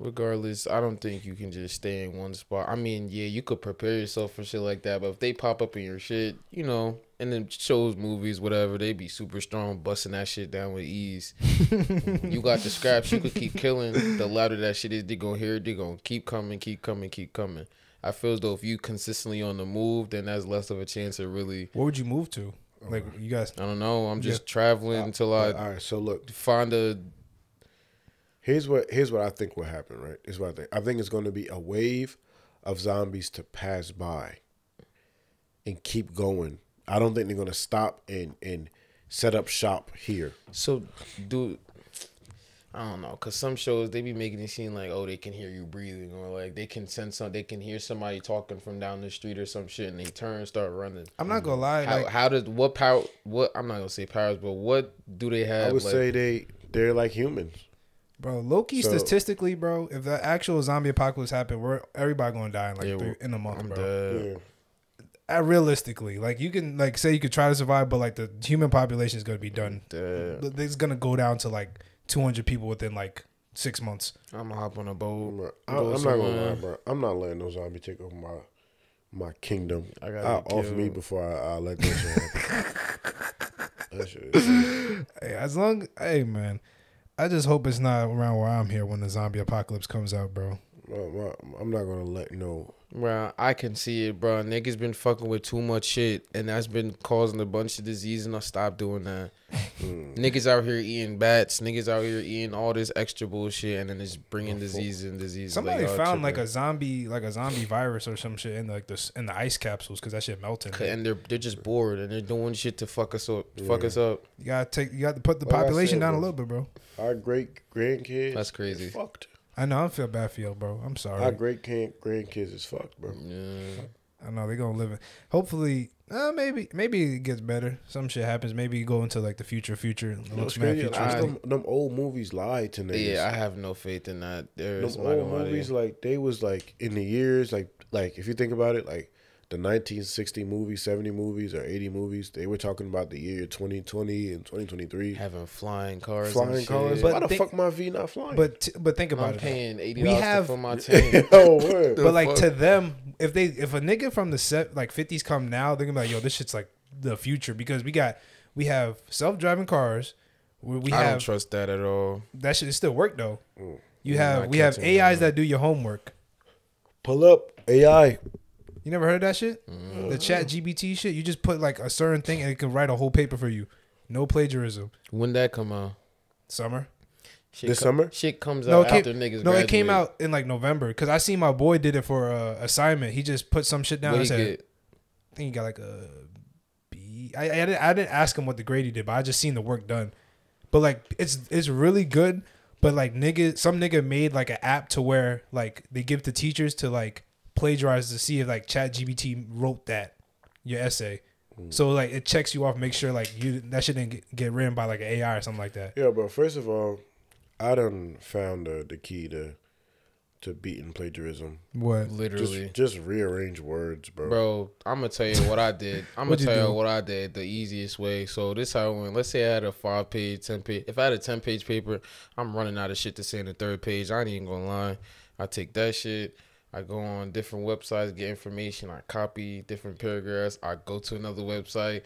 Regardless, I don't think you can just stay in one spot. I mean, yeah, you could prepare yourself for shit like that, but if they pop up in your shit, you know, and then shows, movies, whatever, they be super strong, busting that shit down with ease. You got the scraps, you could keep killing. The louder that shit is, they gonna hear it, they gonna keep coming, keep coming, keep coming. I feel as though if you consistently on the move, then that's less of a chance of really. What would you move to? Like, you guys. I don't know. I'm just traveling until I. All right, so look, find a. Here's what I think will happen, right? Here's what I think. I think it's going to be a wave of zombies to pass by and keep going. I don't think they're going to stop and set up shop here. So, dude, I don't know, because some shows, they be making it seem like, oh, they can hear you breathing, or like they can sense something, they can hear somebody talking from down the street or some shit, and they turn and start running. I'm not going to lie. How does, what power, what, I'm not going to say powers, but what do they have? I would say they're like humans. Bro, low-key, statistically, bro, if the actual zombie apocalypse happened, we're everybody gonna die in like in a month, bro. Yeah. Realistically, like you can like say you could try to survive, but like the human population is gonna be done. It's gonna go down to like 200 people within like 6 months. I'm gonna hop on a boat. I'm not gonna lie, bro. I'm not letting no zombie take over my kingdom. I gotta offer me before I let this happen. That shit is. Hey, hey man. I just hope it's not around where I'm here when the zombie apocalypse comes out, bro. I'm not going to let no. Bro, I can see it, bro. Niggas been fucking with too much shit, and that's been causing a bunch of disease, and I'll stop doing that. Niggas out here eating bats. Niggas out here eating all this extra bullshit, and then it's bringing disease and disease. Somebody found like a zombie virus or some shit in the ice capsules because that shit melting. And they're just bored, and they're doing shit to fuck us up. Yeah. Fuck us up. You got to put the population down a little bit, bro. Our great grandkids. That's crazy. Fucked. I know. I feel bad for you, bro. I'm sorry. Our great grandkids is fucked, bro. Yeah. I know. They're going to live it. Hopefully, maybe it gets better. Some shit happens. Maybe you go into, like, the future. It looks mad futuristic. Them old movies lie to niggas. Yeah, I have no faith in that. Those old movies, like, they was, like, in the years, like if you think about it, like, the 1960 movies, 70 movies, or 80 movies, they were talking about the year 2020 and 2023. Having flying cars. Flying cars. Why the fuck my V not flying? But think about it. I'm paying $80 for my team. But like to them, if a nigga from the like 50s come now, they're gonna be like, yo, this shit's like the future because we have self-driving cars. I don't trust that at all. That shit still work though. We have AIs that do your homework. Pull up AI. You never heard of that shit? The ChatGPT shit? You just put like a certain thing and it can write a whole paper for you. No plagiarism. When that come out? Summer. This summer? Shit comes out after niggas graduate. No, it came out in like November because I seen my boy did it for an assignment. He just put some shit down and said, I think he got like a B I didn't ask him what the grade he did, but I just seen the work done. But like it's really good. But like some nigga made like an app to where like they give to teachers to like plagiarize to see if like ChatGPT wrote that your essay. So like it checks you off, make sure like you that shit didn't get written by like an AI or something like that. Yeah, but first of all, I done found the key to beating plagiarism. What? Literally, just rearrange words, bro. Bro, I'm gonna tell you what I did. I'm gonna tell you what I did the easiest way. So this how it went. Let's say I had a 5-page, 10-page. If I had a 10-page paper, I'm running out of shit to say in the 3rd page. I ain't even gonna lie. I take that shit. I go on different websites, get information. I copy different paragraphs. I go to another website,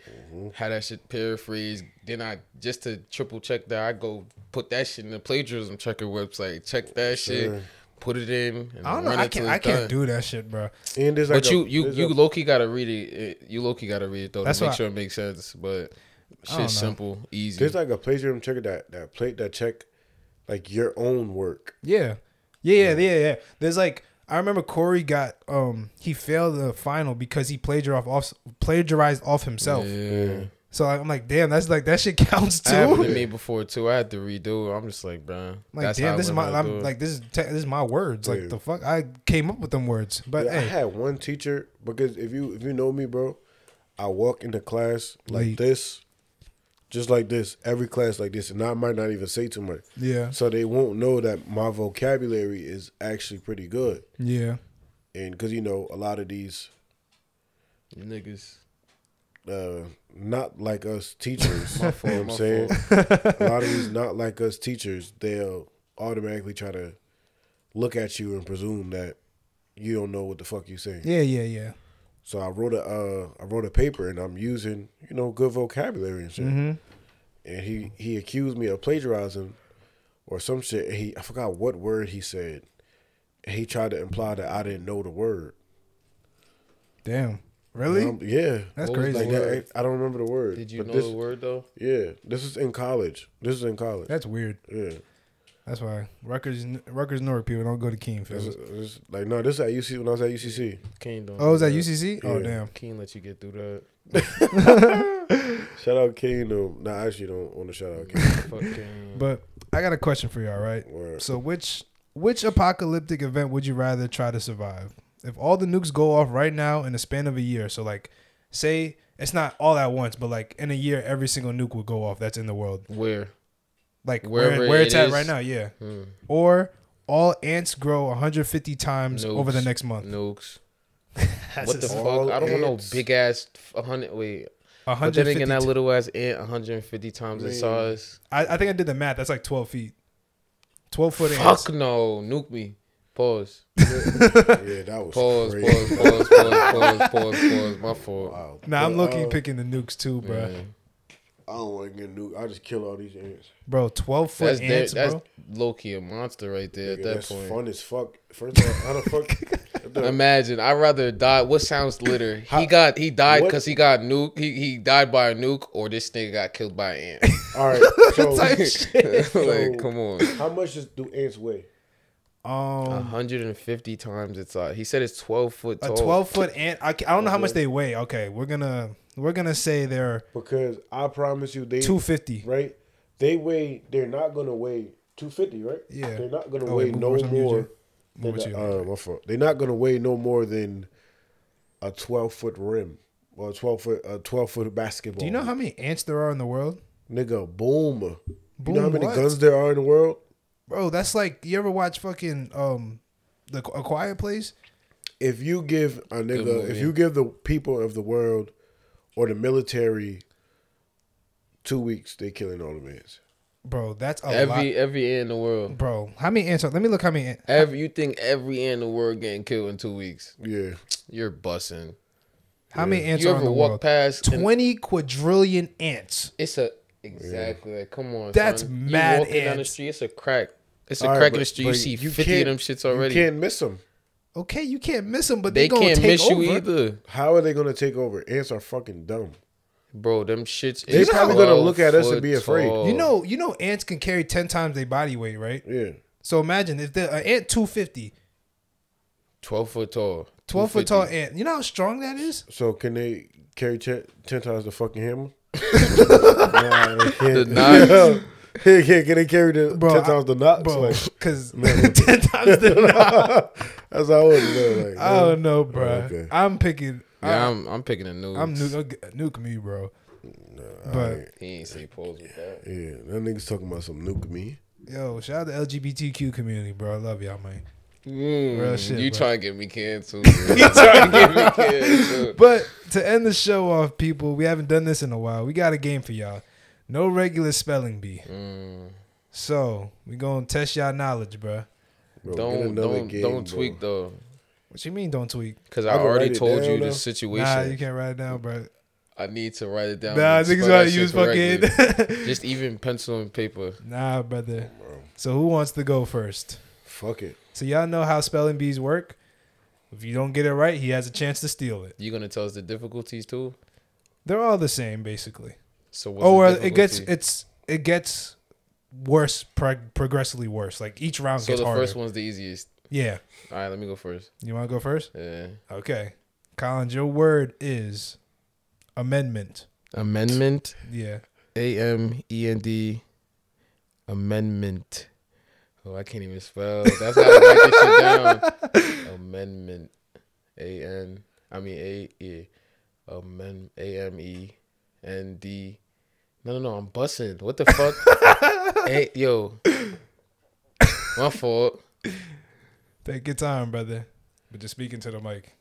have that shit paraphrased. Then I, just to triple check that, I go put that shit in the plagiarism checker website. Check that shit, put it in. And I don't know. I can't do that shit, bro. And like but you low-key gotta read it. You low-key gotta read it though to make sure it makes sense. But shit's simple, easy. There's like a plagiarism checker that check like your own work. Yeah. There's like. I remember Corey got he failed the final because he plagiarized off himself. Yeah. So I'm like, damn, that's like that shit counts too. That happened to me before too. I had to redo it. I'm just like, bro, like damn, this is my words. Dude. Like the fuck, I came up with them words. But yeah, hey. I had one teacher because if you know me, bro, I walk into class like this, just like this, every class like this, and I might not even say too much. Yeah. So they won't know that my vocabulary is actually pretty good. Yeah. And because, you know, a lot of these niggas, not like us teachers, my fault, you know what I'm saying? A lot of these not like us teachers, they'll automatically try to look at you and presume that you don't know what the fuck you saying. Yeah. So I wrote a paper and I'm using, you know, good vocabulary and shit. And he accused me of plagiarizing or some shit. And I forgot what word he said. And he tried to imply that I didn't know the word. Damn. Really? Yeah. That's crazy. Like that, I don't remember the word. Did you know the word though? Yeah. This is in college. That's weird. Yeah. That's why Rutgers North people don't go to Keene. Like no, this is at UC when I was at UCC. Keene don't. Oh, it was at UCC? Yeah. Oh damn, Keene let you get through that. Shout out Keene though. Nah, I actually don't want to shout out Keene. Fuck Keene. But I got a question for y'all, right? Word. So which apocalyptic event would you rather try to survive? If all the nukes go off right now in the span of a year, so like say it's not all at once, but like in a year every single nuke would go off that's in the world. Where? Like where it's at right now, yeah. Or all ants grow 150 times over the next month. Nukes. What the fuck? I don't want no big ass 100. Wait, 150. But then that little ass ant 150 times the size. I think I did the math. That's like 12 feet. 12-foot ants. Fuck no, nuke me. Pause. Yeah, that was crazy. Pause. My fault. Wow. Nah, I'm looking picking the nukes too, bro. Yeah. I don't want to get nuked. I just kill all these ants. Bro, 12-foot ants, bro. That's low-key a monster right there at that point. That's fun as fuck. First of all, how the fuck? Imagine. I'd rather die. What sounds litter? He died because he got nuked. He died by a nuke, or this nigga got killed by an ant. All right. So, like, come on. How much do ants weigh? 150 times its size. He said it's 12-foot tall. A 12-foot ant? I don't know how much they weigh. Okay, we're gonna say they're because I promise you they 250. Right? They're not gonna weigh 250, right? Yeah. They're not gonna weigh no more. They're not gonna weigh no more than a 12-foot rim or a 12-foot basketball. Do you know how many ants there are in the world? Nigga, boom. You know how many guns there are in the world? Bro, that's like you ever watch fucking A Quiet Place? If you give a nigga, if you give the people of the world or the military 2 weeks, they killing all the ants. Bro, that's a lot. Every ant in the world. Bro, how many ants? Let me look how many ants. You think every ant in the world getting killed in 2 weeks? Yeah. You're bussing. How many ants are in the world? You ever walk past 20 quadrillion ants. It's a... Exactly. Yeah. Like, come on. That's son. Mad ants. You walking down the street, it's a crack. It's a crack in the street. You see 50 of them shits already. You can't miss them. Okay, you can't miss them, but they're going to take over. They can't miss you either. How are they going to take over? Ants are fucking dumb. Bro, them shits. They're probably going to look at us and be afraid. You know ants can carry 10 times their body weight, right? Yeah. So imagine if an ant 250. 12-foot tall. 12-foot tall ant. You know how strong that is? So can they carry 10 times the fucking hammer. The knife. He can't get it carried 10 times the knocks. Bro, because 10 times the knocks. That's how it is. Like, I don't know, bro. Okay. I'm picking. Yeah, I'm picking a nuke. I'm nuke me, bro. Nah, but he ain't say pose with that. Yeah, that nigga's talking about some nuke me. Yo, shout out to LGBTQ community, bro. I love y'all, man. Real shit, you trying to get me canceled. You trying to get me canceled. But to end the show off, people, we haven't done this in a while. We got a game for y'all. No regular spelling bee. So we gonna test y'all knowledge, bro. Don't tweak though. What you mean don't tweak? Because I already told you the situation. Nah, you can't write it down, bro. I need to write it down. Nah, niggas gotta use fucking just even pencil and paper. Nah, brother. So who wants to go first? Fuck it. So y'all know how spelling bees work. If you don't get it right, he has a chance to steal it. You gonna tell us the difficulties too? They're all the same, basically. So what's it gets worse, progressively worse. Like each round gets harder. So the first one's the easiest. Yeah. All right, let me go first. You want to go first? Yeah. Okay, Collins, your word is amendment. Amendment. Yeah. A-M-E-N-D. Amendment. Oh, I can't even spell. That's how I write this shit down. Amendment. A-M-E-N-D. No, I'm bussing. What the fuck? Hey, yo. My fault. Take your time, brother. But just speaking to the mic.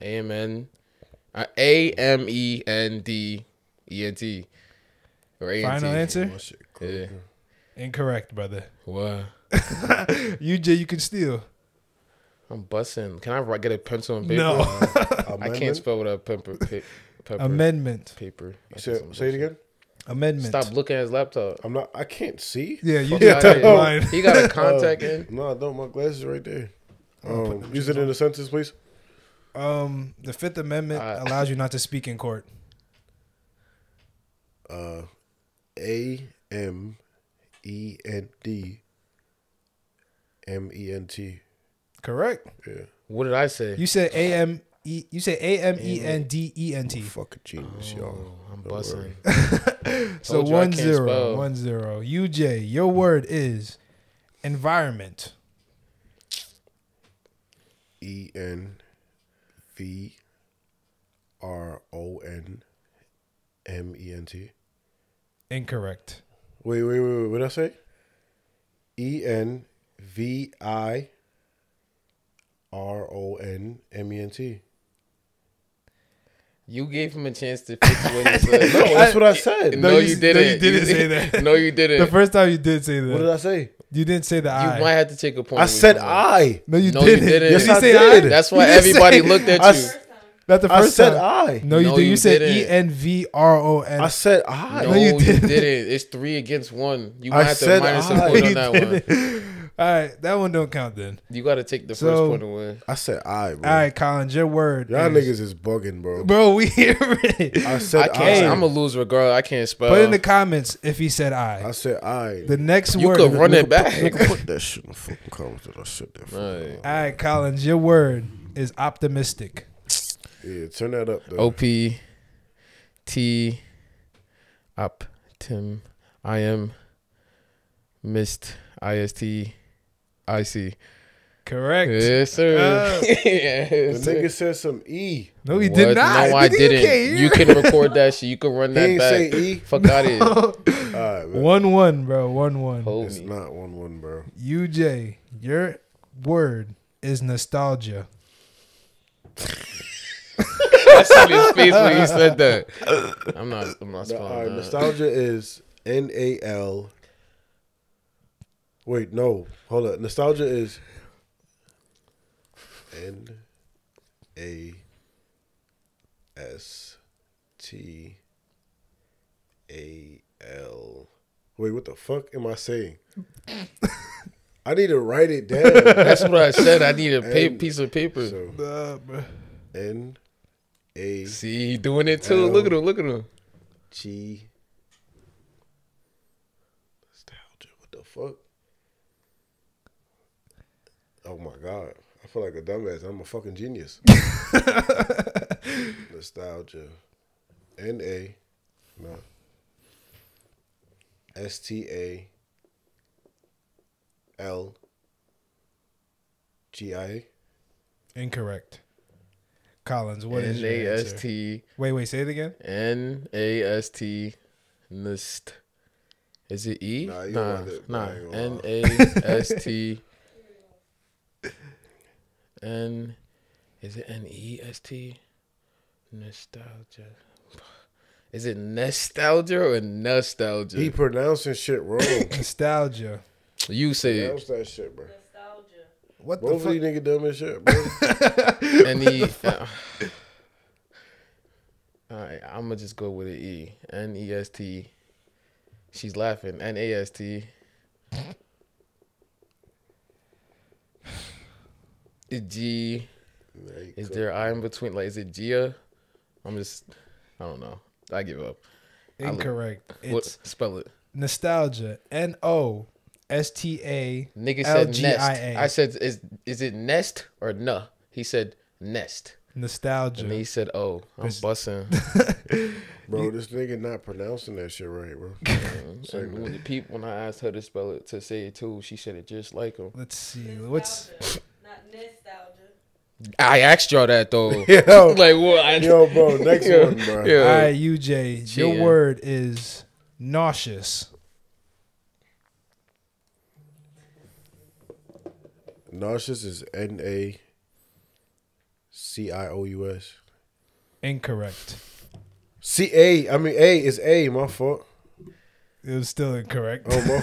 A-M-E-N-D-E-N-T. Final answer? Yeah. Incorrect, brother. What? UJ, you can steal. I'm bussing. Can I get a pencil and paper? No. I can't spell without paper. Amendment. Paper. Say it again. Amendment. Stop looking at his laptop. I'm not. I can't see. Yeah, you got it. He got a contact in. No, I don't. My glasses are right there. Use it in a sentence, please. The Fifth Amendment allows you not to speak in court. A-M-E-N-D-M-E-N-T. Correct. Yeah. What did I say? You said A-M-E. You said A-M-E-N-D-E-N-T. Fucking genius, y'all. I'm busting. So 1-0. 1-0. UJ, your word is environment. E-N-V-R-O-N-M-E-N-T. Incorrect. Wait. What did I say? E-N-V-I-R-O-N-M-E-N-T. You gave him a chance to fix what he said. No, that's what I said. No, you didn't. No, you didn't say that. No, you didn't. The first time you did say that. What did I say? You didn't say the I. You might have to take a point. I said I. No, you didn't. Yes, I did. That's why everybody looked at you. Not the first time. I said I. No, you did. You said E-N-V-R-O-N. I said I. No, you didn't. It's 3 against 1. You might have to minus a point on that one. All right, that one don't count then. You got to take the first point away. I said I, bro. All right, Collins, your word. Y'all niggas is bugging, bro. Bro, we hear it. I said I. I'm a loser regardless. I can't spell. Put in the comments if he said I. I said I. The next word. You could run it back. Put that shit in the fucking comments that I said that. All right, Collins, your word is optimistic. Yeah, turn that up, though. O-P-T Op Tim I-M Mist I-S-T-I-C. Correct. Yes, sir. Yes, the nigga said some E. No, he did not. No, I didn't. You can record that shit. You can run that back. He didn't say E. Fuck out of here. All right, man. 1-1, bro. 1-1. It's not 1-1, bro. UJ, your word is nostalgia. I said his face when you said that. I'm not spelling that. Nostalgia is N-A-L. Wait, no. Hold up. Nostalgia is N-A-S-T-A-L. Wait, what the fuck am I saying? I need to write it down. That's what I said. I need a piece of paper. N-A. See, he doing it too. Look at him. G. Nostalgia. What the fuck? Oh my God. I feel like a dumbass. I'm a fucking genius. Nostalgia. N-A. No. S-T-A-L-G-I-A. Incorrect. Collins, what is your answer? N-A-S-T. Wait, say it again. N-A-S-T. Nist. Is it E? Nah. N-A-S-T. N. Is it N-E-S-T? Nostalgia. Is it nostalgia or nostalgia? He pronouncing shit wrong. Nostalgia. You say it. Pronounce that shit, bro. Nostalgia. What the fuck? You nigga dumb as shit, bro. All right, I'm going to just go with an E. N-E-S-T. She's laughing. N-A-S-T. G. Is there I in between? Like, is it Gia? I don't know. I give up. Incorrect. Spell it. Nostalgia. N-O-S-T-A. Nigga said nest. I said, is it nest or nah? He said nest. Nostalgia. And he said, oh, I'm bussing. Bro, this nigga not pronouncing that shit right, bro. When I asked her to spell it, to say it too, she said it just like him. Let's see. What's... Not nostalgia. I asked y'all that though. Bro, next one, bro. Yo. All right, UJ, your word is nauseous. Nauseous is N-A-C-I-O-U-S. Incorrect. A is A. My fault. It was still incorrect. Oh, my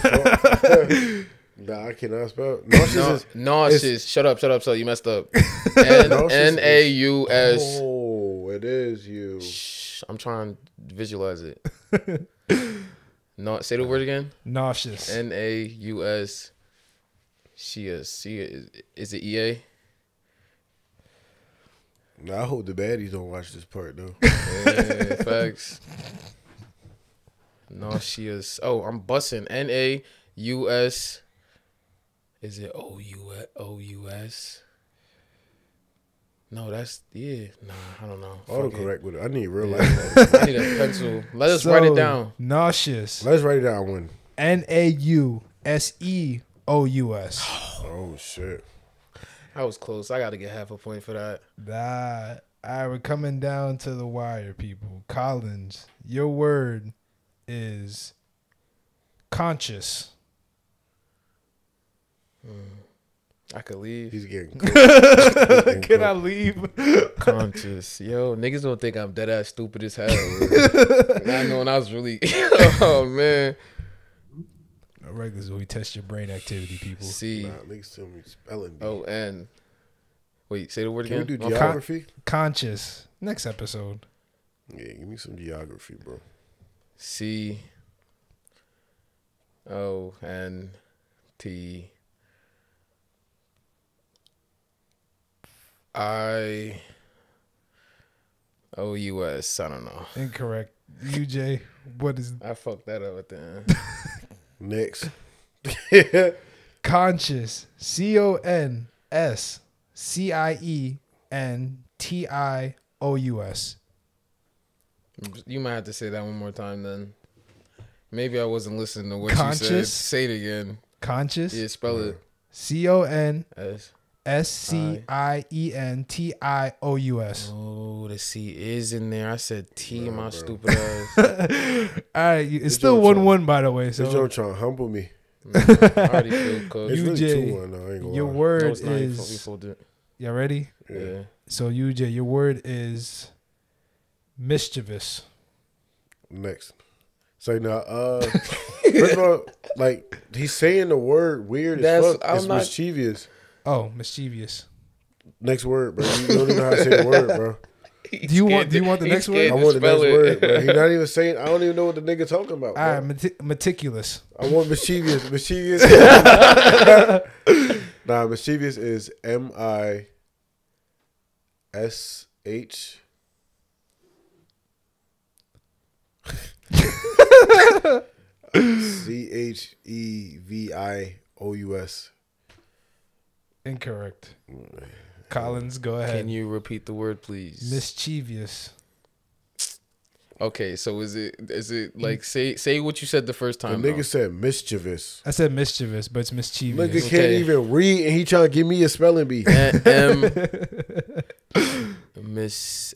fault. Nah, I cannot spell. Nauseous. Shut up. So you messed up. N-A-U-S. Oh, it is you. Shh, I'm trying to visualize it. Say the word again. Nauseous. N-A-U-S. She is. Is it EA? Nah, I hope the baddies don't watch this part, though. Hey, facts. Nauseous. Oh, I'm bussing. N-A-U-S. Is it O-U-S? No, that's... Yeah. Nah, I don't know. Autocorrect with it. I need real life. I need a pencil. Let us write it down. Nauseous. Let's write it down one. N-A-U-S-E-O-U-S. Oh, shit. I was close. I got to get half a point for that. All right, we're coming down to the wire, people. Collins, your word is conscious. I could leave. He's getting cooked. Can I leave? Conscious. Yo, niggas don't think I'm dead ass stupid as hell. Not knowing I was really... Oh, man. All right, this is where we test your brain activity, people. See. Niggas tell me spelling. Oh, and... Wait, say the word again. Can we do geography? Conscious. Next episode. Yeah, give me some geography, bro. C. O. N. T. I-O-U-S. I don't know. Incorrect. UJ, what is... I fucked that up at the end. Next. Conscious. C-O-N-S-C-I-E-N-T-I-O-U-S. You might have to say that one more time then. Maybe I wasn't listening to what you said. Say it again. Conscious? Yeah, spell it. C-O-N-S. S-C-I-E-N-T-I-O-U-S. Oh, the C is in there. I said T, my stupid ass. All right, it's still 1-1, by the way. So you're trying to humble me. Man, I already feel cooked. It's really 2-1. I ain't gonna lie. Word is... Y'all ready? Yeah. So, UJ, your word is mischievous. Next. So, now, first of all, like, he's saying the word weird as fuck. It's mischievous. Oh, mischievous. Next word, bro. You don't even know how to say the word, bro. Do you want the next word? I want the next word, bro. He's not even saying... I don't even know what the nigga talking about. All right, meticulous. I want mischievous. Mischievous. Nah, mischievous is M-I-S-H. C-H-E-V-I-O-U-S. Incorrect. Collins, go ahead. Can you repeat the word, please? Mischievous. Okay, so is it like say what you said the first time? The nigga said mischievous. I said mischievous, but it's mischievous. Nigga can't even read, and he trying to give me a spelling bee.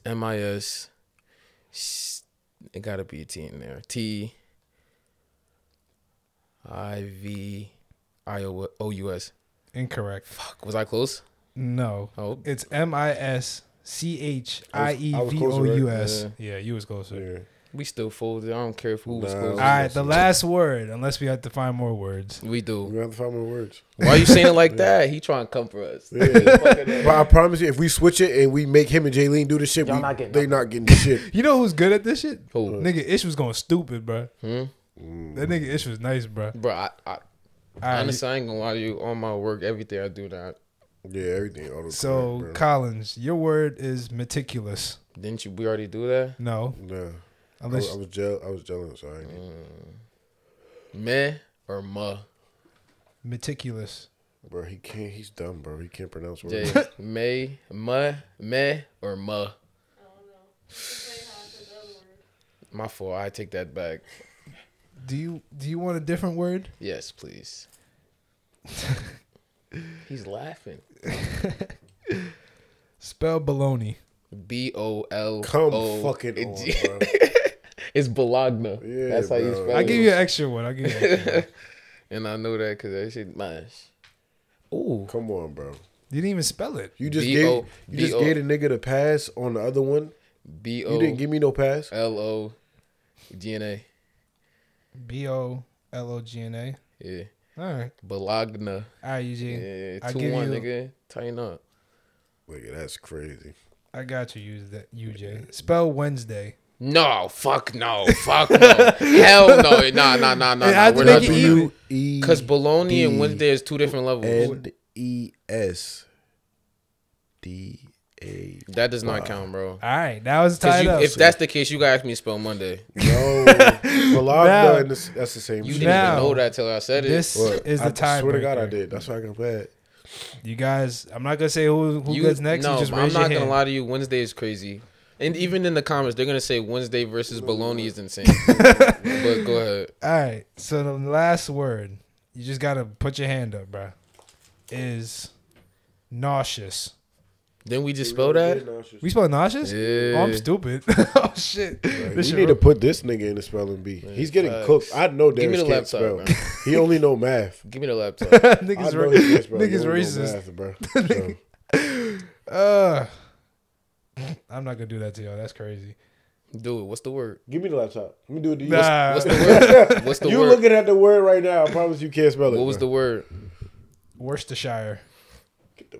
M-I-S. It gotta be a T in there. T-I-V-I-O-U-S. Incorrect. Fuck, was I close? No. Oh, it's M-I-S. C-H-I-E-V-O-U-S. Yeah, you was closer. Yeah. We still folded. I don't care if who was closer. All right, the last word, unless we have to find more words. We do. We have to find more words. Why are you saying it like that? He trying to come for us. Yeah. But I promise you, if we switch it and we make him and Jaylene do the shit, they not getting the shit. You know who's good at this shit? Who? Nigga, Ish was going stupid, bro. That nigga Ish was nice, bro. Bro, honestly, I ain't going to lie to you. All my work, everything I do now. Yeah, everything. So, Collins, your word is meticulous. Didn't you? We already do that? No. No. Unless I was jealous. Sorry. Meh or ma? Meticulous. Bro, he can't. He's dumb, bro. He can't pronounce words. May, ma, meh or ma? I don't know. My fault. I take that back. Do you want a different word? Yes, please. He's laughing. Spell baloney. B-O-L-O. Come fucking on, bro. It's Bologna. Yeah, that's how you spell it. I'll give you an extra one. And I know that because that shit mash. Ooh. Come on, bro. You didn't even spell it. You just gave a nigga the pass on the other one. B-O. You didn't give me no pass. L-O-G-N-A. B-O-L-O-G-N-A. Yeah. All right. Bologna. All right, Eugene. Yeah, 2-1, nigga. Tighten up. Wait, that's crazy. I got you, use that, UJ. Spell Wednesday. No, fuck no. Fuck no. Hell no. Nah. We're not doing that. Because bologna and Wednesday is two different levels. N-E-S-D-A. That does not count, bro. All right. That was tied up. If that's the case, you got to ask me to spell Monday. No. Bologna, that's the same. You didn't even know that till I said it. This is the time. I swear to God, I did. That's why I got bad. You guys, I'm not gonna say who gets next. No, just I'm not gonna lie to you. Wednesday is crazy, and even in the comments, they're gonna say Wednesday versus bologna is insane. But go ahead. All right. So the last word, you just gotta put your hand up, bro. Is nauseous. Then we just spell that? We spell nauseous? Yeah. Oh, I'm stupid. Oh, shit. Right, we need to put this nigga in the spelling bee. Man, he's getting cooked. I know Derrick can't spell. Man. He only know math. Give me the laptop. Niggas racist. Math, bro. I'm not going to do that to y'all. That's crazy. Do it. What's the word? Give me the laptop. Let me do it to you. Nah. What's the word? What's the word? You're looking at the word right now. I promise you can't spell it. What was the word? Worcestershire. Get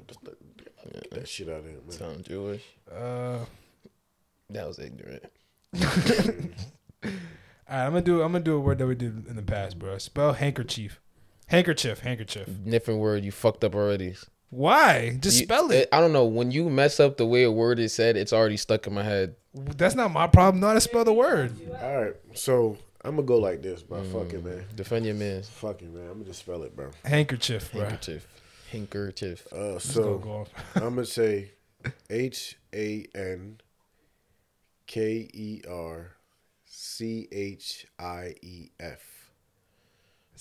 that shit out of here, man. Sound Jewish. That was ignorant. All right, I'm gonna do a word that we did in the past, bro. Spell handkerchief. Handkerchief. Different word. You fucked up already. Why? Just spell it. I don't know. When you mess up the way a word is said, it's already stuck in my head. That's not my problem. Know how to spell the word. All right, so I'm gonna go like this, bro. Fuck it, man. Defend your man. Fuck it, man. I'm gonna just spell it, bro. Handkerchief, bro. Handkerchief. So I'm gonna say HANKERCHIEF. Is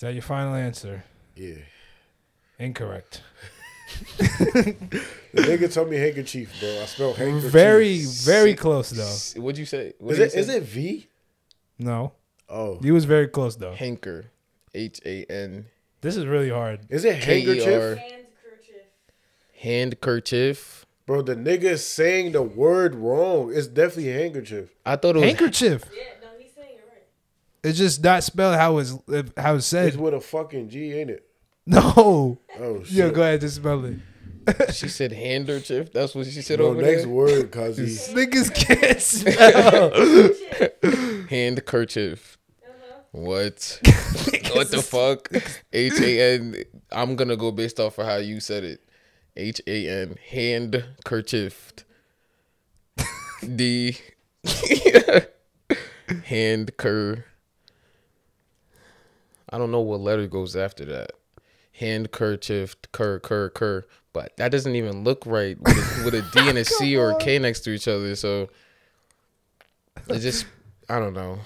that your final answer? Yeah. Incorrect. The nigga told me handkerchief, bro. I spelled handkerchief. Very, very close though. What'd you say? Is it V? No. Oh. He was very close though. Hanker. H-A-N. This is really hard. Is it handkerchief? Handkerchief. Bro, the nigga is saying the word wrong. It's definitely handkerchief. I thought it was handkerchief. Yeah, no, he's saying it right. It's just not spelled how it's said. It's with a fucking G, ain't it? No. Oh shit. Yo, go ahead and spell it. She said handkerchief. That's what she said. Bro, over next there. Next word, cause these niggas can't spell. Handkerchief. What? What the fuck? H-A-N. I'm gonna go based off of how you said it. H-A-N. Handkerchief. D. Handker. I don't know what letter goes after that. handkerchief, cur. But that doesn't even look right with a D and a C or a K next to each other. So it just, I don't know.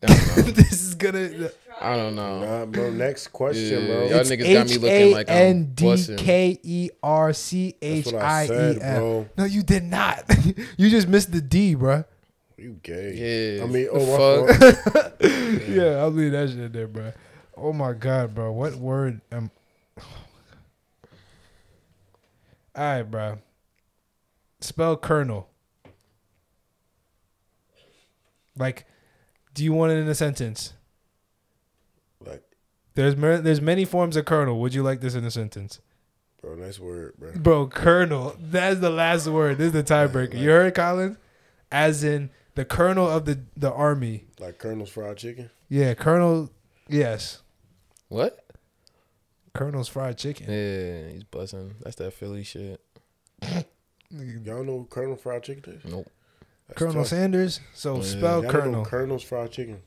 This is gonna. I don't know. Nah, bro. Next question, bro. Y'all niggas got me looking like I'm busting. Handkerchief. No, you did not. You just missed the D, bro. You gay. Yeah. I mean, oh, fuck. Yeah, I'll leave that shit in there, bro. Oh my god, bro. What word am? All right, bro. Spell colonel. Like, do you want it in a sentence? Like, there's many forms of colonel. Would you like this in a sentence? Bro, nice word, bro. Bro, colonel. That's the last word. This is the tiebreaker. Like, you heard, Colin? As in the colonel of the army. Like Colonel's fried chicken? Yeah, colonel. Yes. What? Colonel's fried chicken. Yeah, he's busting. That's that Philly shit. Y'all know Colonel fried chicken is? Nope. That's Colonel tough. Sanders. So yeah. Spell Colonel. Colonel's fried chicken.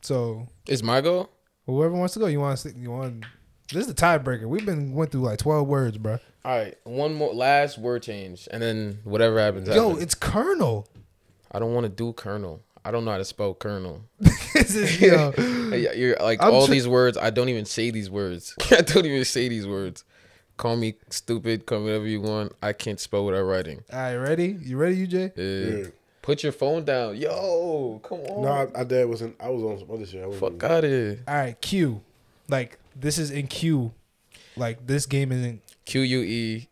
So it's my go. Whoever wants to go, you want. This is the tiebreaker. We've went through like 12 words, bro. All right, one more last word change, and then whatever happens. Yo, it's Colonel. I don't want to do Colonel. I don't know how to spell Colonel. This is, yo, you're like all these words. I don't even say these words. I don't even say these words. Call me stupid. Call me whatever you want. I can't spell what I'm writing. All right, ready? You ready, UJ? Yeah. Put your phone down. Yo, come on. No, I dad wasn't. I was on some other shit. Fuck out of here. All right, Q. Like, this is in Q. Like, this game is in Q-U-E-U-E.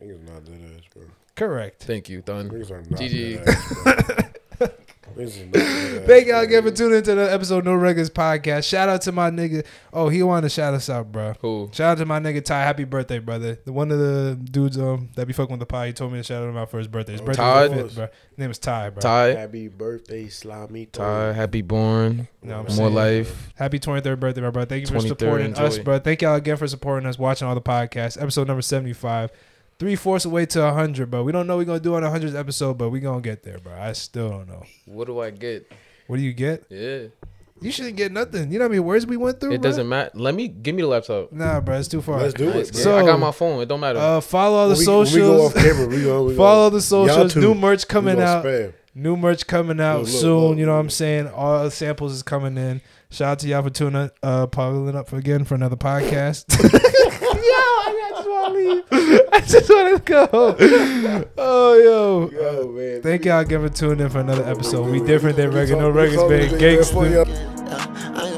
Niggas not dead ass, bro. Correct. Thank you, Don. Niggas are not dead ass, bro. Thank y'all again for tuning into the episode No Records Podcast. Shout out to my nigga. Oh, he wanted to shout us out, bro. Cool. Shout out to my nigga Ty. Happy birthday, brother. One of the dudes that be fucking with the pod, he told me to shout him out for his birthday. His birthday was 5th, bro. His name is Ty, bro. Ty. Happy birthday, Slimy. Ty, happy born. No, more life. Happy 23rd birthday, my brother. Thank you for supporting us, bro. Thank y'all again for supporting us, watching all the podcasts. Episode number 75. 3/4 away to 100, bro. We don't know what we're going to do on the 100th episode, but we're going to get there, bro. I still don't know. What do I get? What do you get? Yeah. You shouldn't get nothing. You know how many words we went through, It doesn't matter. Give me the laptop. Nah, bro. It's too far. Let's do it. So, I got my phone. It don't matter. Follow all the socials. We go off camera. Follow the socials. New merch coming out. New merch coming out soon. You know what I'm saying? All the samples is coming in. Shout out to y'all for tuning up again for another podcast. I just want to go. Oh, yo. Man. Thank y'all again for tuning in for another episode. We different than regular. No records, man. Gangsta.